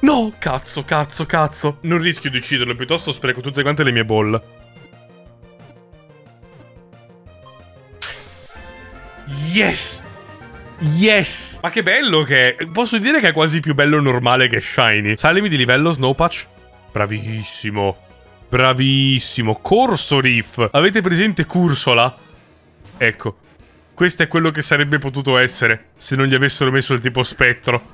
No! Cazzo, cazzo, cazzo! Non rischio di ucciderlo, piuttosto spreco tutte quante le mie bolle. Yes! Yes! Ma che bello che è! Posso dire che è quasi più bello normale che shiny. Salimi di livello, Snowpatch. Bravissimo! Bravissimo, Corsorif. Avete presente Cursola? Ecco, questo è quello che sarebbe potuto essere se non gli avessero messo il tipo spettro.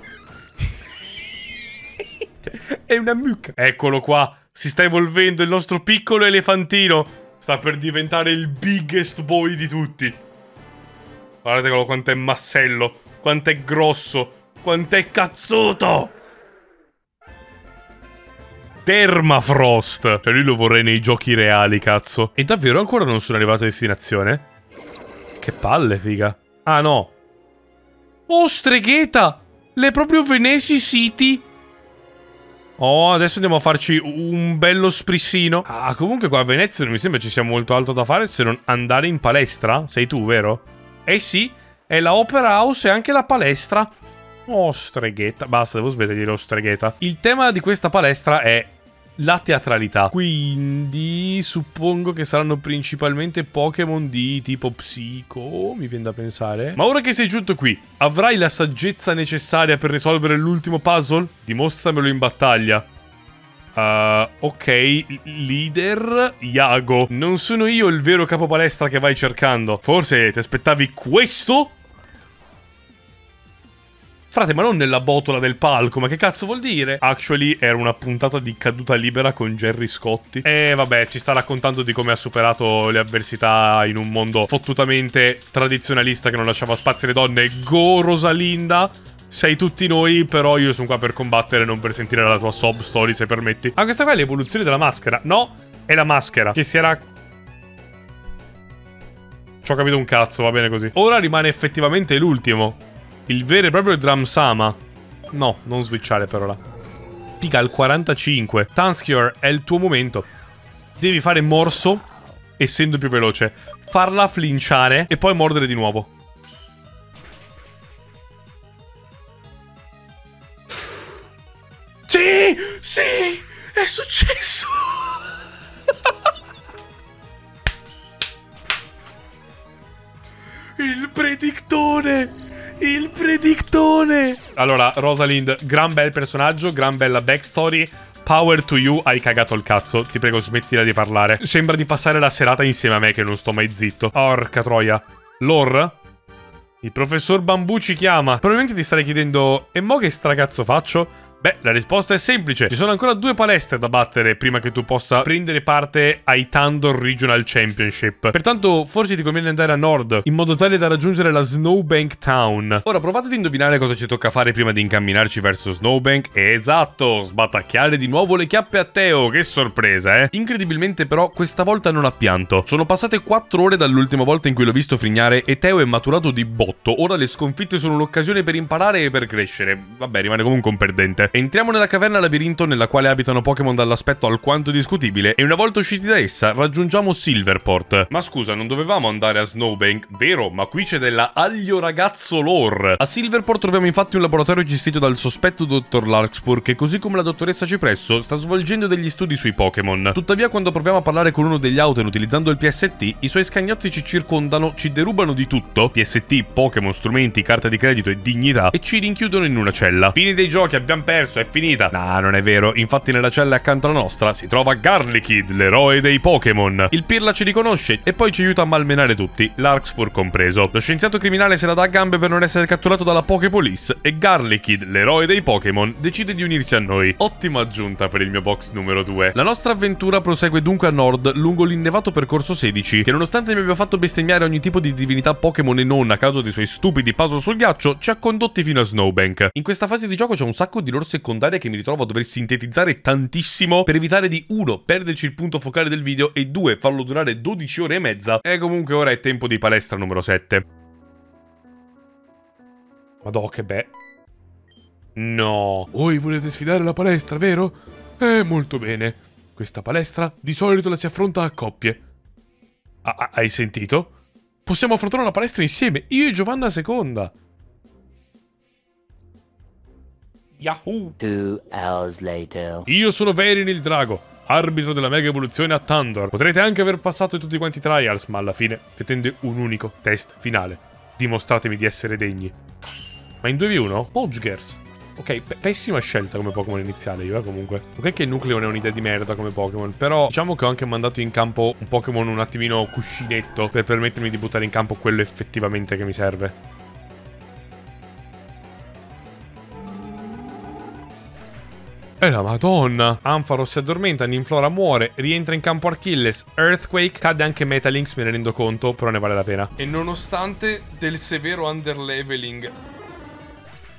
È una mucca. Eccolo qua, si sta evolvendo il nostro piccolo elefantino. Sta per diventare il biggest boy di tutti. Guardatelo quanto è massello, quanto è grosso, quanto è cazzuto. Permafrost. Cioè lui lo vorrei nei giochi reali, cazzo. E davvero ancora non sono arrivato a destinazione? Che palle, figa. Ah no. Oh, stregheta, le proprio Venesi City. Oh, adesso andiamo a farci un bello sprissino. Ah, comunque qua a Venezia non mi sembra ci sia molto altro da fare se non andare in palestra. Sei tu, vero? Eh sì, è la Opera House e anche la palestra. Oh, stregheta. Basta, devo smettere di dire oh, stregheta. Il tema di questa palestra è la teatralità, quindi suppongo che saranno principalmente Pokémon di tipo psico, mi viene da pensare. Ma ora che sei giunto qui, avrai la saggezza necessaria per risolvere l'ultimo puzzle? Dimostramelo in battaglia. Uh, ok, leader Iago. Non sono io il vero capo palestra che vai cercando. Forse ti aspettavi questo? Frate, ma non nella botola del palco, ma che cazzo vuol dire? Actually, era una puntata di caduta libera con Gerry Scotti. E vabbè, ci sta raccontando di come ha superato le avversità in un mondo fottutamente tradizionalista che non lasciava spazio alle donne. Go, Rosalinda! Sei tutti noi, però io sono qua per combattere, non per sentire la tua sob story, se permetti. Ah, questa qua è l'evoluzione della maschera. No, è la maschera che si era... Ci ho capito un cazzo, va bene così. Ora rimane effettivamente l'ultimo. Il vero e proprio Dramsama. No, non switchare per ora. Figa, al quarantacinque. Tanskior, è il tuo momento. Devi fare morso, essendo più veloce. Farla flinciare e poi mordere di nuovo. Sì! Sì! È successo! Il predictone! Il predictone. Allora, Rosalind, gran bel personaggio, gran bella backstory. Power to you, hai cagato il cazzo. Ti prego, smettila di parlare. Sembra di passare la serata insieme a me che non sto mai zitto. Porca troia. Lore? Il professor Bambù ci chiama. Probabilmente ti starei chiedendo, e mo che stracazzo faccio? Beh, la risposta è semplice. Ci sono ancora due palestre da battere prima che tu possa prendere parte ai Tandor Regional Championship. Pertanto, forse ti conviene andare a nord, in modo tale da raggiungere la Snowbank Town. Ora, provate ad indovinare cosa ci tocca fare prima di incamminarci verso Snowbank. Esatto, sbatacchiare di nuovo le chiappe a Theo. Che sorpresa, eh? Incredibilmente, però, questa volta non ha pianto. Sono passate quattro ore dall'ultima volta in cui l'ho visto frignare e Theo è maturato di botto. Ora le sconfitte sono l'occasione per imparare e per crescere. Vabbè, rimane comunque un perdente. Entriamo nella caverna labirinto nella quale abitano Pokémon dall'aspetto alquanto discutibile e una volta usciti da essa raggiungiamo Silverport. Ma scusa, non dovevamo andare a Snowbank, vero? Ma qui c'è della aglio ragazzo lore. A Silverport troviamo infatti un laboratorio gestito dal sospetto dottor Larkspur che così come la dottoressa Cipresso sta svolgendo degli studi sui Pokémon. Tuttavia quando proviamo a parlare con uno degli Outen utilizzando il P S T, i suoi scagnozzi ci circondano, ci derubano di tutto, P S T, Pokémon, strumenti, carta di credito e dignità e ci rinchiudono in una cella. Fine dei giochi, abbiamo perso perso, è finita. Nah, non è vero. Infatti nella cella accanto alla nostra si trova Garlichid, l'eroe dei Pokémon. Il pirla ci riconosce e poi ci aiuta a malmenare tutti, Larkspur compreso. Lo scienziato criminale se la dà a gambe per non essere catturato dalla Poképolis e Garlichid, l'eroe dei Pokémon, decide di unirsi a noi. Ottima aggiunta per il mio box numero due. La nostra avventura prosegue dunque a nord lungo l'innevato percorso sedici, che nonostante mi abbia fatto bestemmiare ogni tipo di divinità Pokémon e non a causa dei suoi stupidi puzzle sul ghiaccio, ci ha condotti fino a Snowbank. In questa fase di gioco c'è un sacco di lore secondarie che mi ritrovo a dover sintetizzare tantissimo per evitare di uno perderci il punto focale del video e due farlo durare dodici ore e mezza. E comunque ora è tempo di palestra numero sette. Madò che beh. No. Voi volete sfidare la palestra, vero? Eh, molto bene. Questa palestra di solito la si affronta a coppie. Ah, hai sentito? Possiamo affrontare una palestra insieme, io e Giovanna seconda. Yahoo! Two hours later. Io sono Verin il Drago, arbitro della mega evoluzione a Tandor. Potrete anche aver passato tutti quanti i trials, ma alla fine pretende un unico test finale. Dimostratemi di essere degni. Ma in due v uno? Modgers. Ok, pessima scelta come Pokémon iniziale io, eh, comunque. Ok che il Nucleon è un'idea di merda come Pokémon, però diciamo che ho anche mandato in campo un Pokémon un attimino cuscinetto per permettermi di buttare in campo quello effettivamente che mi serve. E la madonna! Anfaros si addormenta, Ninflora muore, rientra in campo Archilles, Earthquake, cade anche Metalinx, me ne rendo conto, però ne vale la pena. E nonostante del severo underleveling,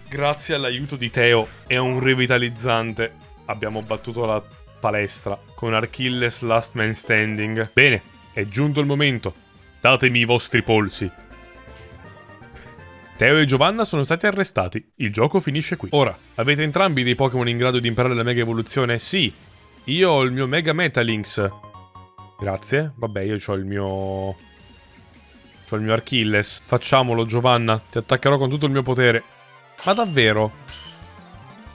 grazie all'aiuto di Theo e un revitalizzante, abbiamo battuto la palestra con Archilles Last Man Standing. Bene, è giunto il momento. Datemi i vostri polsi. Theo e Giovanna sono stati arrestati. Il gioco finisce qui. Ora, avete entrambi dei Pokémon in grado di imparare la mega evoluzione? Sì. Io ho il mio Mega Metalinx. Grazie. Vabbè, io ho il mio... ho il mio Archilles. Facciamolo, Giovanna. Ti attaccherò con tutto il mio potere. Ma davvero?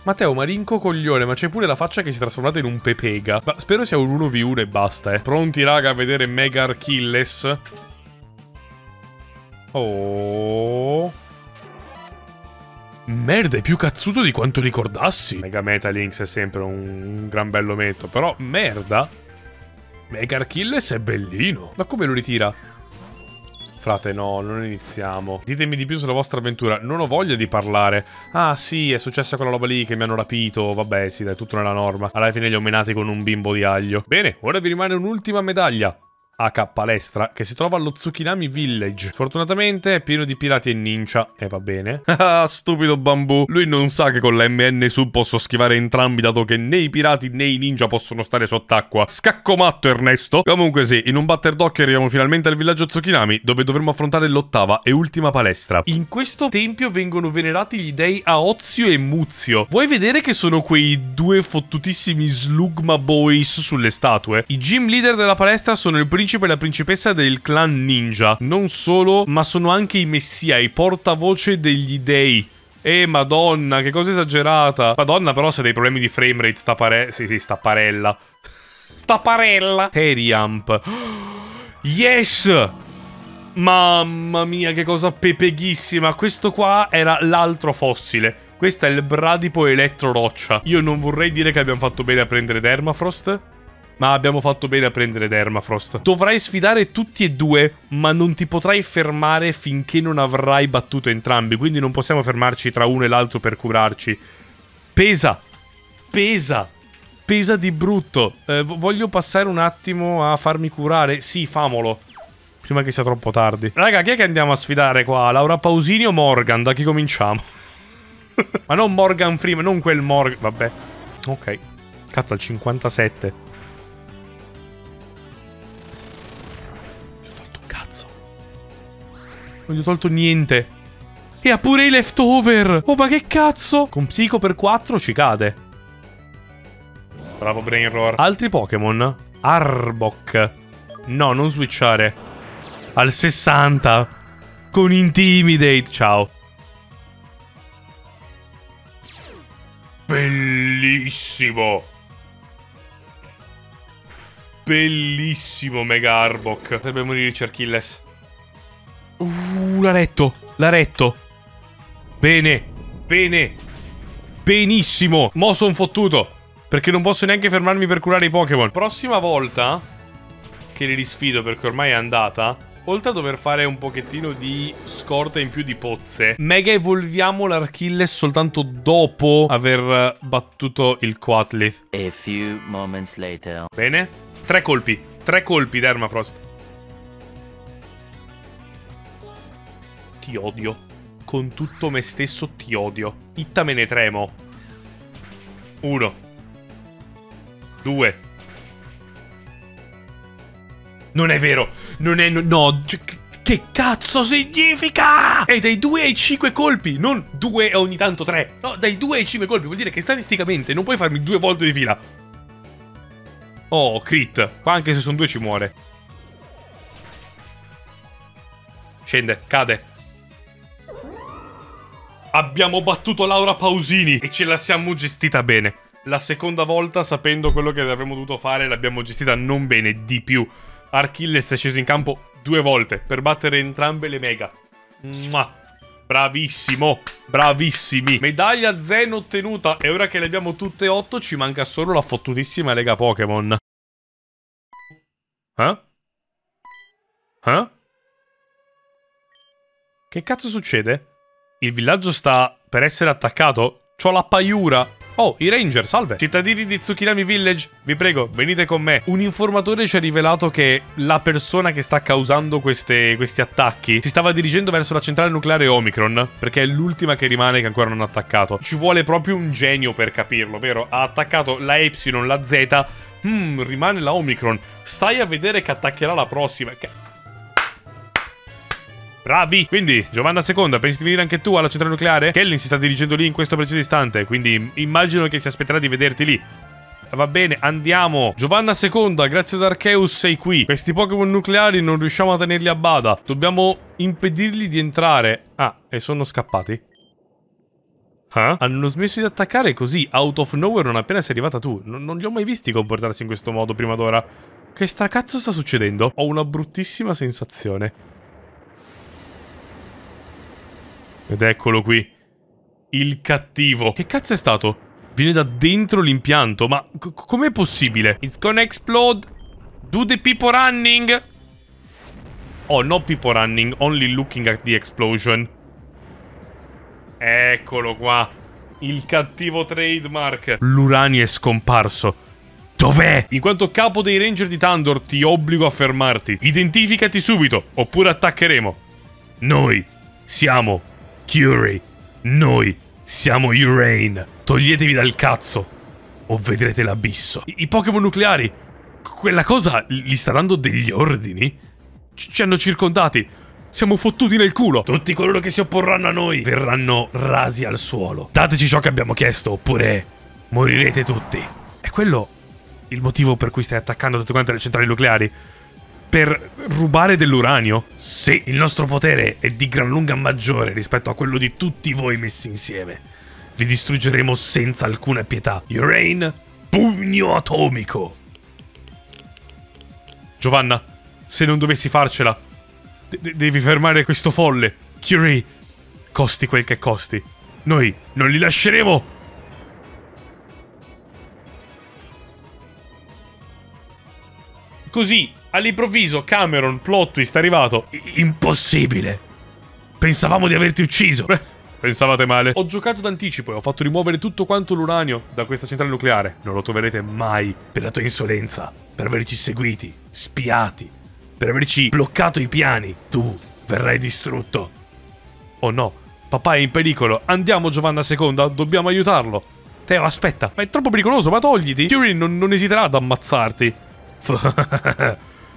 Matteo, marinco coglione, ma c'è pure la faccia che si è trasformata in un pepega. Ma spero sia un uno v uno e basta, eh. Pronti, raga, a vedere Mega Archilles? Oh... Merda, è più cazzuto di quanto ricordassi. Mega Metalinx è sempre un gran bell'ometto, però merda. Mega Archilles è bellino. Ma come lo ritira? Frate, no, non iniziamo. Ditemi di più sulla vostra avventura. Non ho voglia di parlare. Ah, sì, è successa quella roba lì che mi hanno rapito. Vabbè, sì, dai, tutto nella norma. Alla fine li ho menati con un bimbo di aglio. Bene, ora vi rimane un'ultima medaglia. H palestra che si trova allo Tsukinami Village. Sfortunatamente è pieno di pirati e ninja. E eh, va bene. Ah, stupido Bambù. Lui non sa che con la M N sub posso schivare entrambi, dato che né i pirati né i ninja possono stare sott'acqua. Scacco matto, Ernesto. Comunque sì, in un batter d'occhio arriviamo finalmente al villaggio Tsukinami, dove dovremo affrontare l'ottava e ultima palestra. In questo tempio vengono venerati gli dei Aozio e Muzio. Vuoi vedere che sono quei due fottutissimi slugma boys sulle statue? I gym leader della palestra sono il primo principe e la principessa del clan ninja. Non solo, ma sono anche i messia, i portavoce degli dei. Eh, madonna, che cosa esagerata. Madonna, però, se ha dei problemi di framerate, sta pare... Sì, sì, sta parella. Sta parella. Teriamp. Yes! Mamma mia, che cosa pepeghissima. Questo qua era l'altro fossile. Questo è il bradipo elettroroccia. Io non vorrei dire che abbiamo fatto bene a prendere Dermafrost, ma abbiamo fatto bene a prendere Dermafrost. Dovrai sfidare tutti e due, ma non ti potrai fermare finché non avrai battuto entrambi. Quindi non possiamo fermarci tra uno e l'altro per curarci. Pesa. Pesa. Pesa di brutto. Eh, voglio passare un attimo a farmi curare. Sì, famolo. Prima che sia troppo tardi. Raga, chi è che andiamo a sfidare qua? Laura Pausini o Morgan? Da chi cominciamo? Ma non Morgan Freeman, non quel Morgan. Vabbè. Ok. Cazzo, al cinquantasette. Non gli ho tolto niente. E ha pure i leftover. Oh, ma che cazzo. Con psico per quattro ci cade. Bravo Brain Roar. Altri Pokémon. Arbok. No, non switchare. Al sessanta. Con Intimidate. Ciao. Bellissimo. Bellissimo Mega Arbok. Deve morirci Archilles. Uh, l'ha retto, l'ha retto. Bene, bene. benissimo. Mo son fottuto, perché non posso neanche fermarmi per curare i Pokémon. Prossima volta che li risfido, perché ormai è andata, oltre a dover fare un pochettino di scorta in più di pozze, mega evolviamo l'Archilles soltanto dopo aver battuto il Quatlith. A few moments later. Bene. Tre colpi. Tre colpi, Dermafrost. Ti odio. Con tutto me stesso ti odio. Ittamene tremo. Uno. Due. Non è vero. Non è... No. Che cazzo significa? È dai due ai cinque colpi. Non due e ogni tanto tre. No, dai due ai cinque colpi. Vuol dire che statisticamente non puoi farmi due volte di fila. Oh, crit. Qua anche se sono due ci muore. Scende. Cade. Abbiamo battuto Laura Pausini e ce la siamo gestita bene. La seconda volta, sapendo quello che avremmo dovuto fare, l'abbiamo gestita non bene, di più. Archilles è sceso in campo due volte per battere entrambe le mega. Mua. Bravissimo, bravissimi. Medaglia Zen ottenuta. E ora che le abbiamo tutte e otto, ci manca solo la fottutissima Lega Pokémon. Eh? Eh? Che cazzo succede? Il villaggio sta per essere attaccato? C'ho la paiura. Oh, i Ranger, salve! Cittadini di Tsukinami Village, vi prego, venite con me. Un informatore ci ha rivelato che la persona che sta causando queste, questi attacchi si stava dirigendo verso la centrale nucleare Omicron, perché è l'ultima che rimane che ancora non ha attaccato. Ci vuole proprio un genio per capirlo, vero? Ha attaccato la Epsilon, la Z, mm, rimane la Omicron. Stai a vedere che attaccherà la prossima. Che... Bravi! Quindi, Giovanna seconda, pensi di venire anche tu alla centrale nucleare? Kellyn si sta dirigendo lì in questo preciso istante, quindi immagino che si aspetterà di vederti lì. Va bene, andiamo! Giovanna seconda, grazie ad Arceus sei qui. Questi Pokémon nucleari non riusciamo a tenerli a bada. Dobbiamo impedirgli di entrare. Ah, e sono scappati? Huh? Hanno smesso di attaccare così, out of nowhere, non appena sei arrivata tu. Non, non li ho mai visti comportarsi in questo modo prima d'ora. Che sta cazzo sta succedendo? Ho una bruttissima sensazione. Ed eccolo qui, il cattivo. Che cazzo è stato? Viene da dentro l'impianto, ma com'è possibile? It's gonna explode. Do the people running. Oh, no people running, only looking at the explosion. Eccolo qua, il cattivo trademark. L'Urani è scomparso. Dov'è? In quanto capo dei Ranger di Tandor ti obbligo a fermarti. Identificati subito, oppure attaccheremo. Noi siamo... Curie, noi siamo Urane. Toglietevi dal cazzo o vedrete l'abisso. I, i Pokémon nucleari, quella cosa li sta dando degli ordini? Ci, ci hanno circondati. Siamo fottuti nel culo. Tutti coloro che si opporranno a noi verranno rasi al suolo. Dateci ciò che abbiamo chiesto oppure morirete tutti. È quello il motivo per cui stai attaccando tutte quante le centrali nucleari? Per rubare dell'uranio? Sì, il nostro potere è di gran lunga maggiore rispetto a quello di tutti voi messi insieme. Vi distruggeremo senza alcuna pietà. Urane, pugno atomico. Giovanna, se non dovessi farcela, de devi fermare questo folle. Curie, costi quel che costi. Noi non li lasceremo. Così. All'improvviso, Cameron, plot twist, è arrivato. I- impossibile. Pensavamo di averti ucciso. Beh, pensavate male. Ho giocato d'anticipo e ho fatto rimuovere tutto quanto l'uranio da questa centrale nucleare. Non lo troverete mai. Per la tua insolenza, per averci seguiti, spiati, per averci bloccato i piani, tu verrai distrutto. Oh no, papà è in pericolo. Andiamo, Giovanna seconda, dobbiamo aiutarlo. Theo, aspetta, ma è troppo pericoloso, ma togliti. Curie non, non esiterà ad ammazzarti.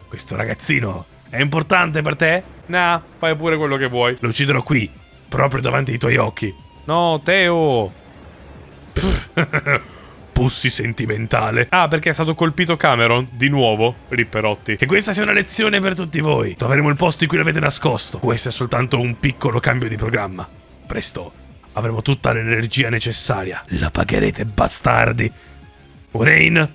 Questo ragazzino è importante per te? Nah, fai pure quello che vuoi. Lo ucciderò qui, proprio davanti ai tuoi occhi. No, Theo. Pussi sentimentale. Ah, perché è stato colpito Cameron? Di nuovo? Ripperotti. Che questa sia una lezione per tutti voi. Troveremo il posto in cui l'avete nascosto. Questo è soltanto un piccolo cambio di programma. Presto avremo tutta l'energia necessaria. La pagherete, bastardi. Urane,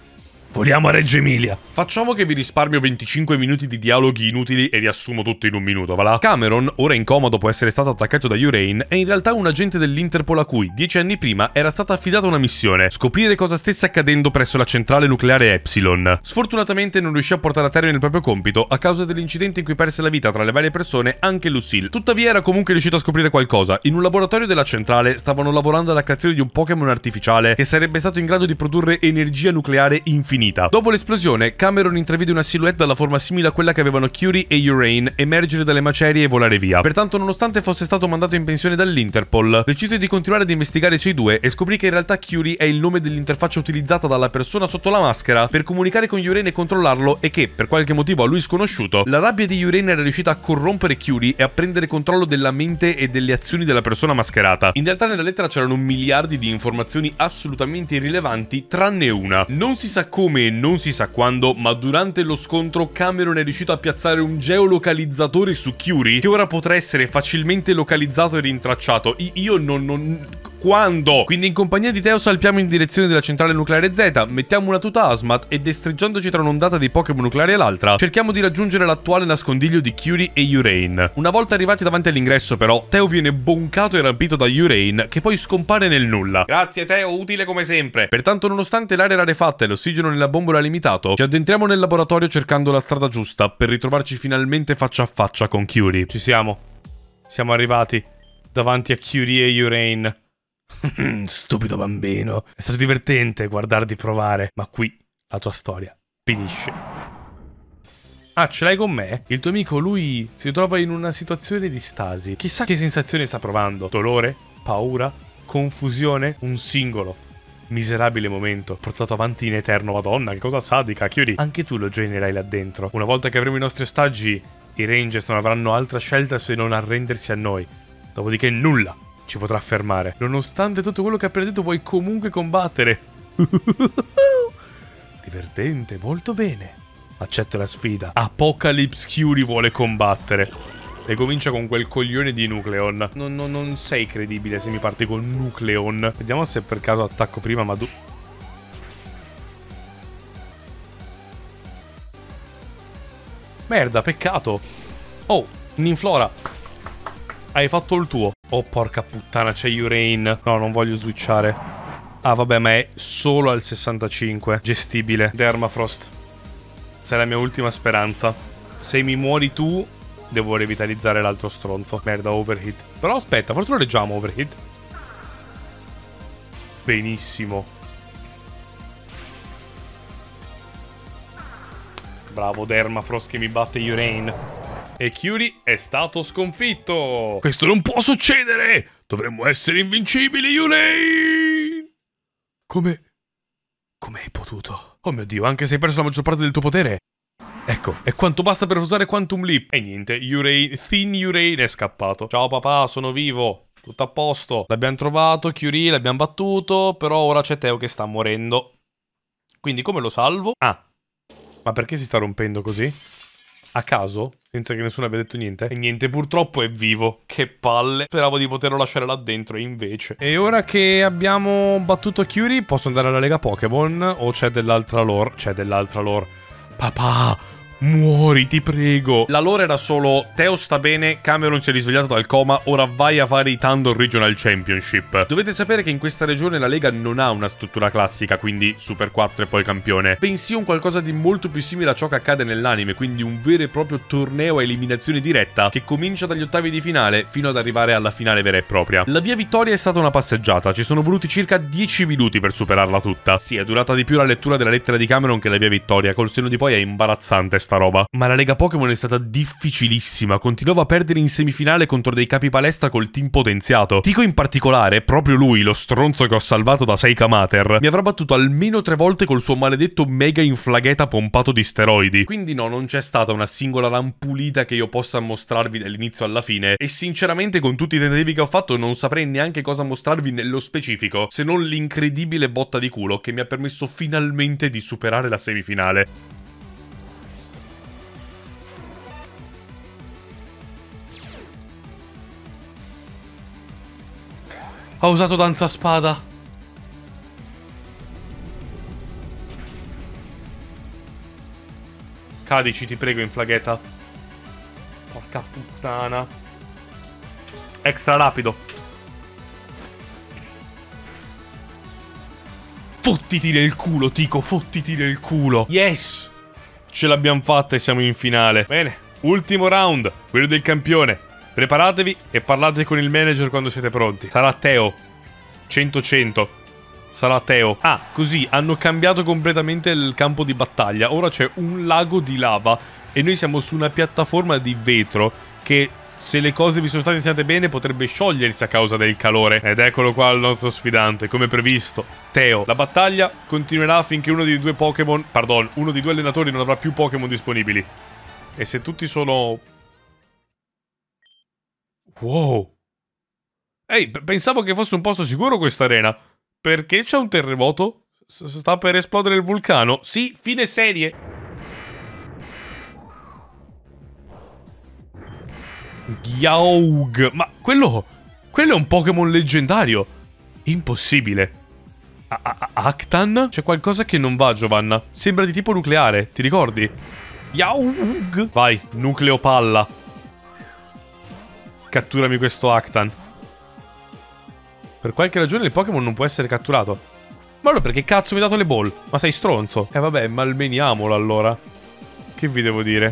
Vogliamo a Reggio Emilia. Facciamo che vi risparmio venticinque minuti di dialoghi inutili e riassumo tutto in un minuto, va là? Cameron, ora in coma dopo essere stato attaccato da Urane, è in realtà un agente dell'Interpol a cui, dieci anni prima, era stata affidata una missione: scoprire cosa stesse accadendo presso la centrale nucleare Epsilon. Sfortunatamente non riuscì a portare a termine il proprio compito a causa dell'incidente in cui perse la vita tra le varie persone anche Lucille. Tuttavia era comunque riuscito a scoprire qualcosa. In un laboratorio della centrale stavano lavorando alla creazione di un Pokémon artificiale che sarebbe stato in grado di produrre energia nucleare infinita. Dopo l'esplosione, Cameron intravide una silhouette dalla forma simile a quella che avevano Curie e Urane emergere dalle macerie e volare via. Pertanto, nonostante fosse stato mandato in pensione dall'Interpol, decise di continuare ad investigare sui due e scoprì che in realtà Curie è il nome dell'interfaccia utilizzata dalla persona sotto la maschera per comunicare con Urane e controllarlo, e che, per qualche motivo a lui sconosciuto, la rabbia di Urane era riuscita a corrompere Curie e a prendere controllo della mente e delle azioni della persona mascherata. In realtà nella lettera c'erano miliardi di informazioni assolutamente irrilevanti, tranne una. Non si sa come e non si sa quando, ma durante lo scontro Cameron è riuscito a piazzare un geolocalizzatore su Curie che ora potrà essere facilmente localizzato e rintracciato. I io non... non... Quando? Quindi in compagnia di Theo salpiamo in direzione della centrale nucleare Z, mettiamo una tuta hazmat e destreggiandoci tra un'ondata di Pokémon nucleari e l'altra, cerchiamo di raggiungere l'attuale nascondiglio di Curie e Urane. Una volta arrivati davanti all'ingresso però, Theo viene boncato e rampito da Urane, che poi scompare nel nulla. Grazie Theo, utile come sempre. Pertanto nonostante l'aria rarefatta e l'ossigeno nella bombola limitato, ci addentriamo nel laboratorio cercando la strada giusta per ritrovarci finalmente faccia a faccia con Curie. Ci siamo. Siamo arrivati davanti a Curie e Urane. Stupido bambino. È stato divertente guardarti provare, ma qui la tua storia finisce. Ah, ce l'hai con me? Il tuo amico, lui si trova in una situazione di stasi. Chissà che sensazione sta provando. Dolore, paura, confusione, un singolo miserabile momento portato avanti in eterno. Madonna, che cosa sadica, Curie. Anche tu lo generai là dentro. Una volta che avremo i nostri ostaggi, i Rangers non avranno altra scelta se non arrendersi a noi. Dopodiché nulla ci potrà fermare. Nonostante tutto quello che ha appena detto, vuoi comunque combattere. Divertente, molto bene. Accetto la sfida. Apocalypse Curie vuole combattere. E comincia con quel coglione di Nucleon. Non, non, non sei credibile se mi parti con Nucleon. Vediamo se per caso attacco prima, ma... Merda, peccato. Oh, Ninflora. Hai fatto il tuo. Oh porca puttana, c'è Urane. No, non voglio switchare. Ah vabbè, ma è solo al sessantacinque. Gestibile. Dermafrost, sei la mia ultima speranza. Se mi muori tu, devo revitalizzare l'altro stronzo. Merda, overheat. Però aspetta, forse lo leggiamo overheat. Benissimo. Bravo Dermafrost che mi batte Urane. E Curie è stato sconfitto. Questo non può succedere. Dovremmo essere invincibili, Urane. Come... come hai potuto? Oh mio Dio, anche se hai perso la maggior parte del tuo potere. Ecco, è quanto basta per usare Quantum Leap. E niente, Urane... Thin Urane è scappato. Ciao papà, sono vivo. Tutto a posto. L'abbiamo trovato, Curie, l'abbiamo battuto. Però ora c'è Theo che sta morendo. Quindi come lo salvo? Ah. Ma perché si sta rompendo così? A caso, senza che nessuno abbia detto niente. E niente, purtroppo è vivo. Che palle. Speravo di poterlo lasciare là dentro, e invece. E ora che abbiamo battuto Curie, posso andare alla Lega Pokémon? O c'è dell'altra lore? C'è dell'altra lore. Papà, muori, ti prego. La lore era solo Theo sta bene, Cameron si è risvegliato dal coma, ora vai a fare i Tandon Regional Championship. Dovete sapere che in questa regione la Lega non ha una struttura classica, quindi Super quattro e poi campione, bensì un qualcosa di molto più simile a ciò che accade nell'anime, quindi un vero e proprio torneo a eliminazione diretta che comincia dagli ottavi di finale fino ad arrivare alla finale vera e propria. La via vittoria è stata una passeggiata, ci sono voluti circa dieci minuti per superarla tutta. Sì, è durata di più la lettura della lettera di Cameron che la via vittoria, col senno di poi è imbarazzante sta roba. Ma la Lega Pokémon è stata difficilissima, continuava a perdere in semifinale contro dei capi palestra col team potenziato. Tico in particolare, proprio lui, lo stronzo che ho salvato da Seikamater, mi avrà battuto almeno tre volte col suo maledetto mega inflaghetta pompato di steroidi. Quindi no, non c'è stata una singola rampulita che io possa mostrarvi dall'inizio alla fine, e sinceramente con tutti i tentativi che ho fatto non saprei neanche cosa mostrarvi nello specifico, se non l'incredibile botta di culo che mi ha permesso finalmente di superare la semifinale. Ho usato danza spada. Cadici, ti prego, in flaghetta. Porca puttana. Extra rapido. Fottiti nel culo, Tico, fottiti nel culo. Yes! Ce l'abbiamo fatta e siamo in finale. Bene, ultimo round, quello del campione. Preparatevi e parlate con il manager quando siete pronti. Sarà Theo. cento cento. Sarà Theo. Ah, così hanno cambiato completamente il campo di battaglia. Ora c'è un lago di lava e noi siamo su una piattaforma di vetro che, se le cose vi sono state insegnate bene, potrebbe sciogliersi a causa del calore. Ed eccolo qua il nostro sfidante, come previsto, Theo. La battaglia continuerà finché uno dei due Pokémon, pardon, uno dei due allenatori non avrà più Pokémon disponibili. E se tutti sono... Wow. Ehi, hey, pensavo che fosse un posto sicuro questa arena. Perché c'è un terremoto? S sta per esplodere il vulcano? Sì, fine serie. Gyaug. Ma quello... quello è un Pokémon leggendario. Impossibile. A-a-a-Actan? C'è qualcosa che non va, Giovanna. Sembra di tipo nucleare, ti ricordi? Gyaug. Vai, nucleopalla. Catturami questo Actan. Per qualche ragione il Pokémon non può essere catturato. Ma allora perché cazzo mi hai dato le ball? Ma sei stronzo. Eh vabbè, malmeniamolo allora. Che vi devo dire?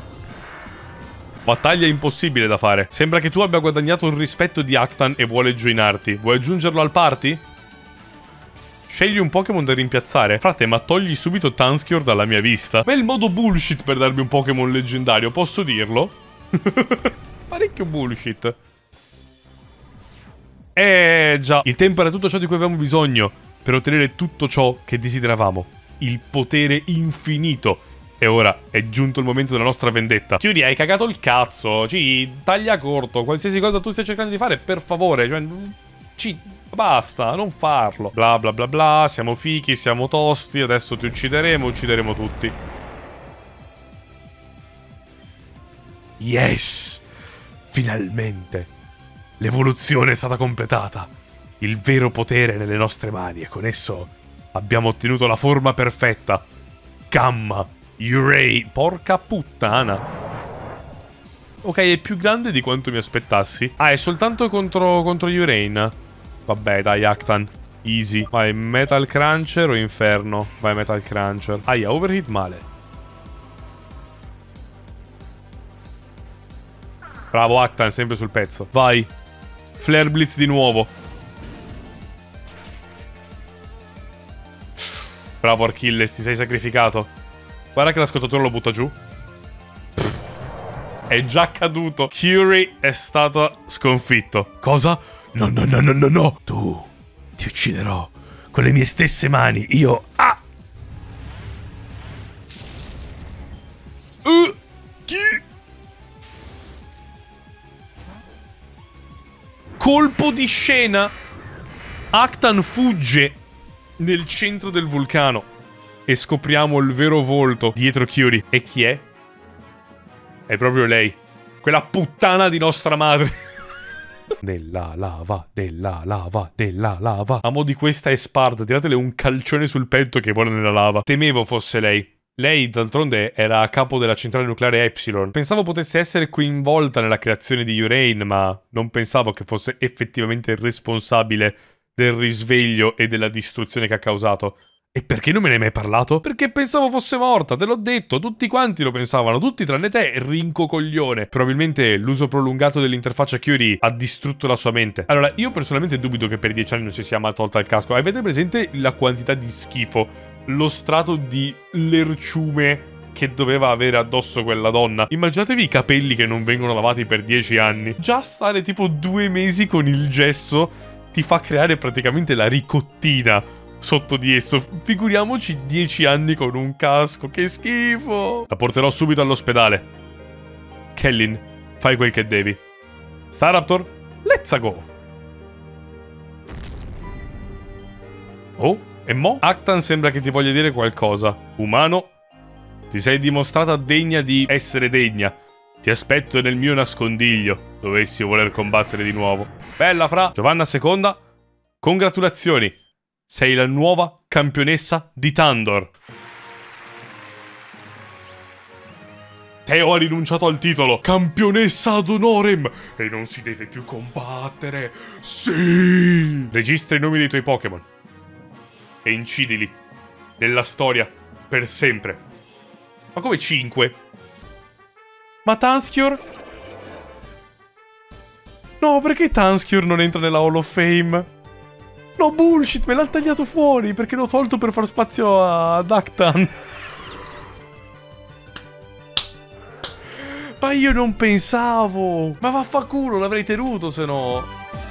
Battaglia impossibile da fare. Sembra che tu abbia guadagnato il rispetto di Actan e vuole joinarti. Vuoi aggiungerlo al party? Scegli un Pokémon da rimpiazzare. Frate, ma togli subito Tanskior dalla mia vista. Bel modo bullshit per darmi un Pokémon leggendario, posso dirlo? Parecchio bullshit. Eh già, il tempo era tutto ciò di cui avevamo bisogno per ottenere tutto ciò che desideravamo. Il potere infinito. E ora è giunto il momento della nostra vendetta. Chiudi, hai cagato il cazzo. Ci taglia corto. Qualsiasi cosa tu stia cercando di fare, per favore. Cioè, ci... basta, non farlo. Bla bla bla bla, siamo fichi, siamo tosti. Adesso ti uccideremo, uccideremo tutti. Yes! Finalmente! L'evoluzione è stata completata. Il vero potere è nelle nostre mani e con esso abbiamo ottenuto la forma perfetta. Gamma Uranium. Porca puttana. Ok, è più grande di quanto mi aspettassi. Ah, è soltanto contro, contro Uranium. Vabbè, dai, Actan. Easy. Vai, Metal Cruncher o Inferno? Vai, Metal Cruncher. Aia, overheat male. Bravo, Actan, sempre sul pezzo. Vai. Flare Blitz di nuovo. Bravo Archilles, ti sei sacrificato. Guarda che l'ascoltatore lo butta giù. È già caduto. Curie è stato sconfitto. Cosa? No, no, no, no, no, no. Tu ti ucciderò con le mie stesse mani. Io... Ah! Uh! Chi? Colpo di scena. Actan fugge nel centro del vulcano e scopriamo il vero volto dietro Curie. E chi è? È proprio lei, quella puttana di nostra madre. Nella lava, nella lava, nella lava. A mo' di questa è sparta, tiratele un calcione sul petto che vola nella lava. Temevo fosse lei. Lei, d'altronde, era a capo della centrale nucleare Epsilon. Pensavo potesse essere coinvolta nella creazione di Urane, ma non pensavo che fosse effettivamente responsabile del risveglio e della distruzione che ha causato. E perché non me ne hai mai parlato? Perché pensavo fosse morta, te l'ho detto, tutti quanti lo pensavano, tutti tranne te, rinco coglione. Probabilmente l'uso prolungato dell'interfaccia Curie ha distrutto la sua mente. Allora, io personalmente dubito che per dieci anni non si sia mai tolta il casco. Avete presente la quantità di schifo, lo strato di lerciume che doveva avere addosso quella donna? Immaginatevi i capelli che non vengono lavati per dieci anni. Già stare tipo due mesi con il gesso ti fa creare praticamente la ricottina sotto di esso. Figuriamoci dieci anni con un casco, che schifo! La porterò subito all'ospedale. Kellyn, fai quel che devi. Star Raptor, let's go! Oh? E mo? Actan sembra che ti voglia dire qualcosa. Umano, ti sei dimostrata degna di essere degna. Ti aspetto nel mio nascondiglio, dovessi voler combattere di nuovo. Bella, fra. Giovanna seconda, congratulazioni. Sei la nuova campionessa di Tandor. Theo ha rinunciato al titolo campionessa ad honorem e non si deve più combattere. Sì! Registra i nomi dei tuoi Pokémon e incidili nella storia per sempre. Ma come cinque? Ma Tanskior? No, perché Tanskior non entra nella Hall of Fame? No, bullshit, me l'hanno tagliato fuori perché l'ho tolto per far spazio a Dactan. Ma io non pensavo. Ma vaffanculo, l'avrei tenuto se no.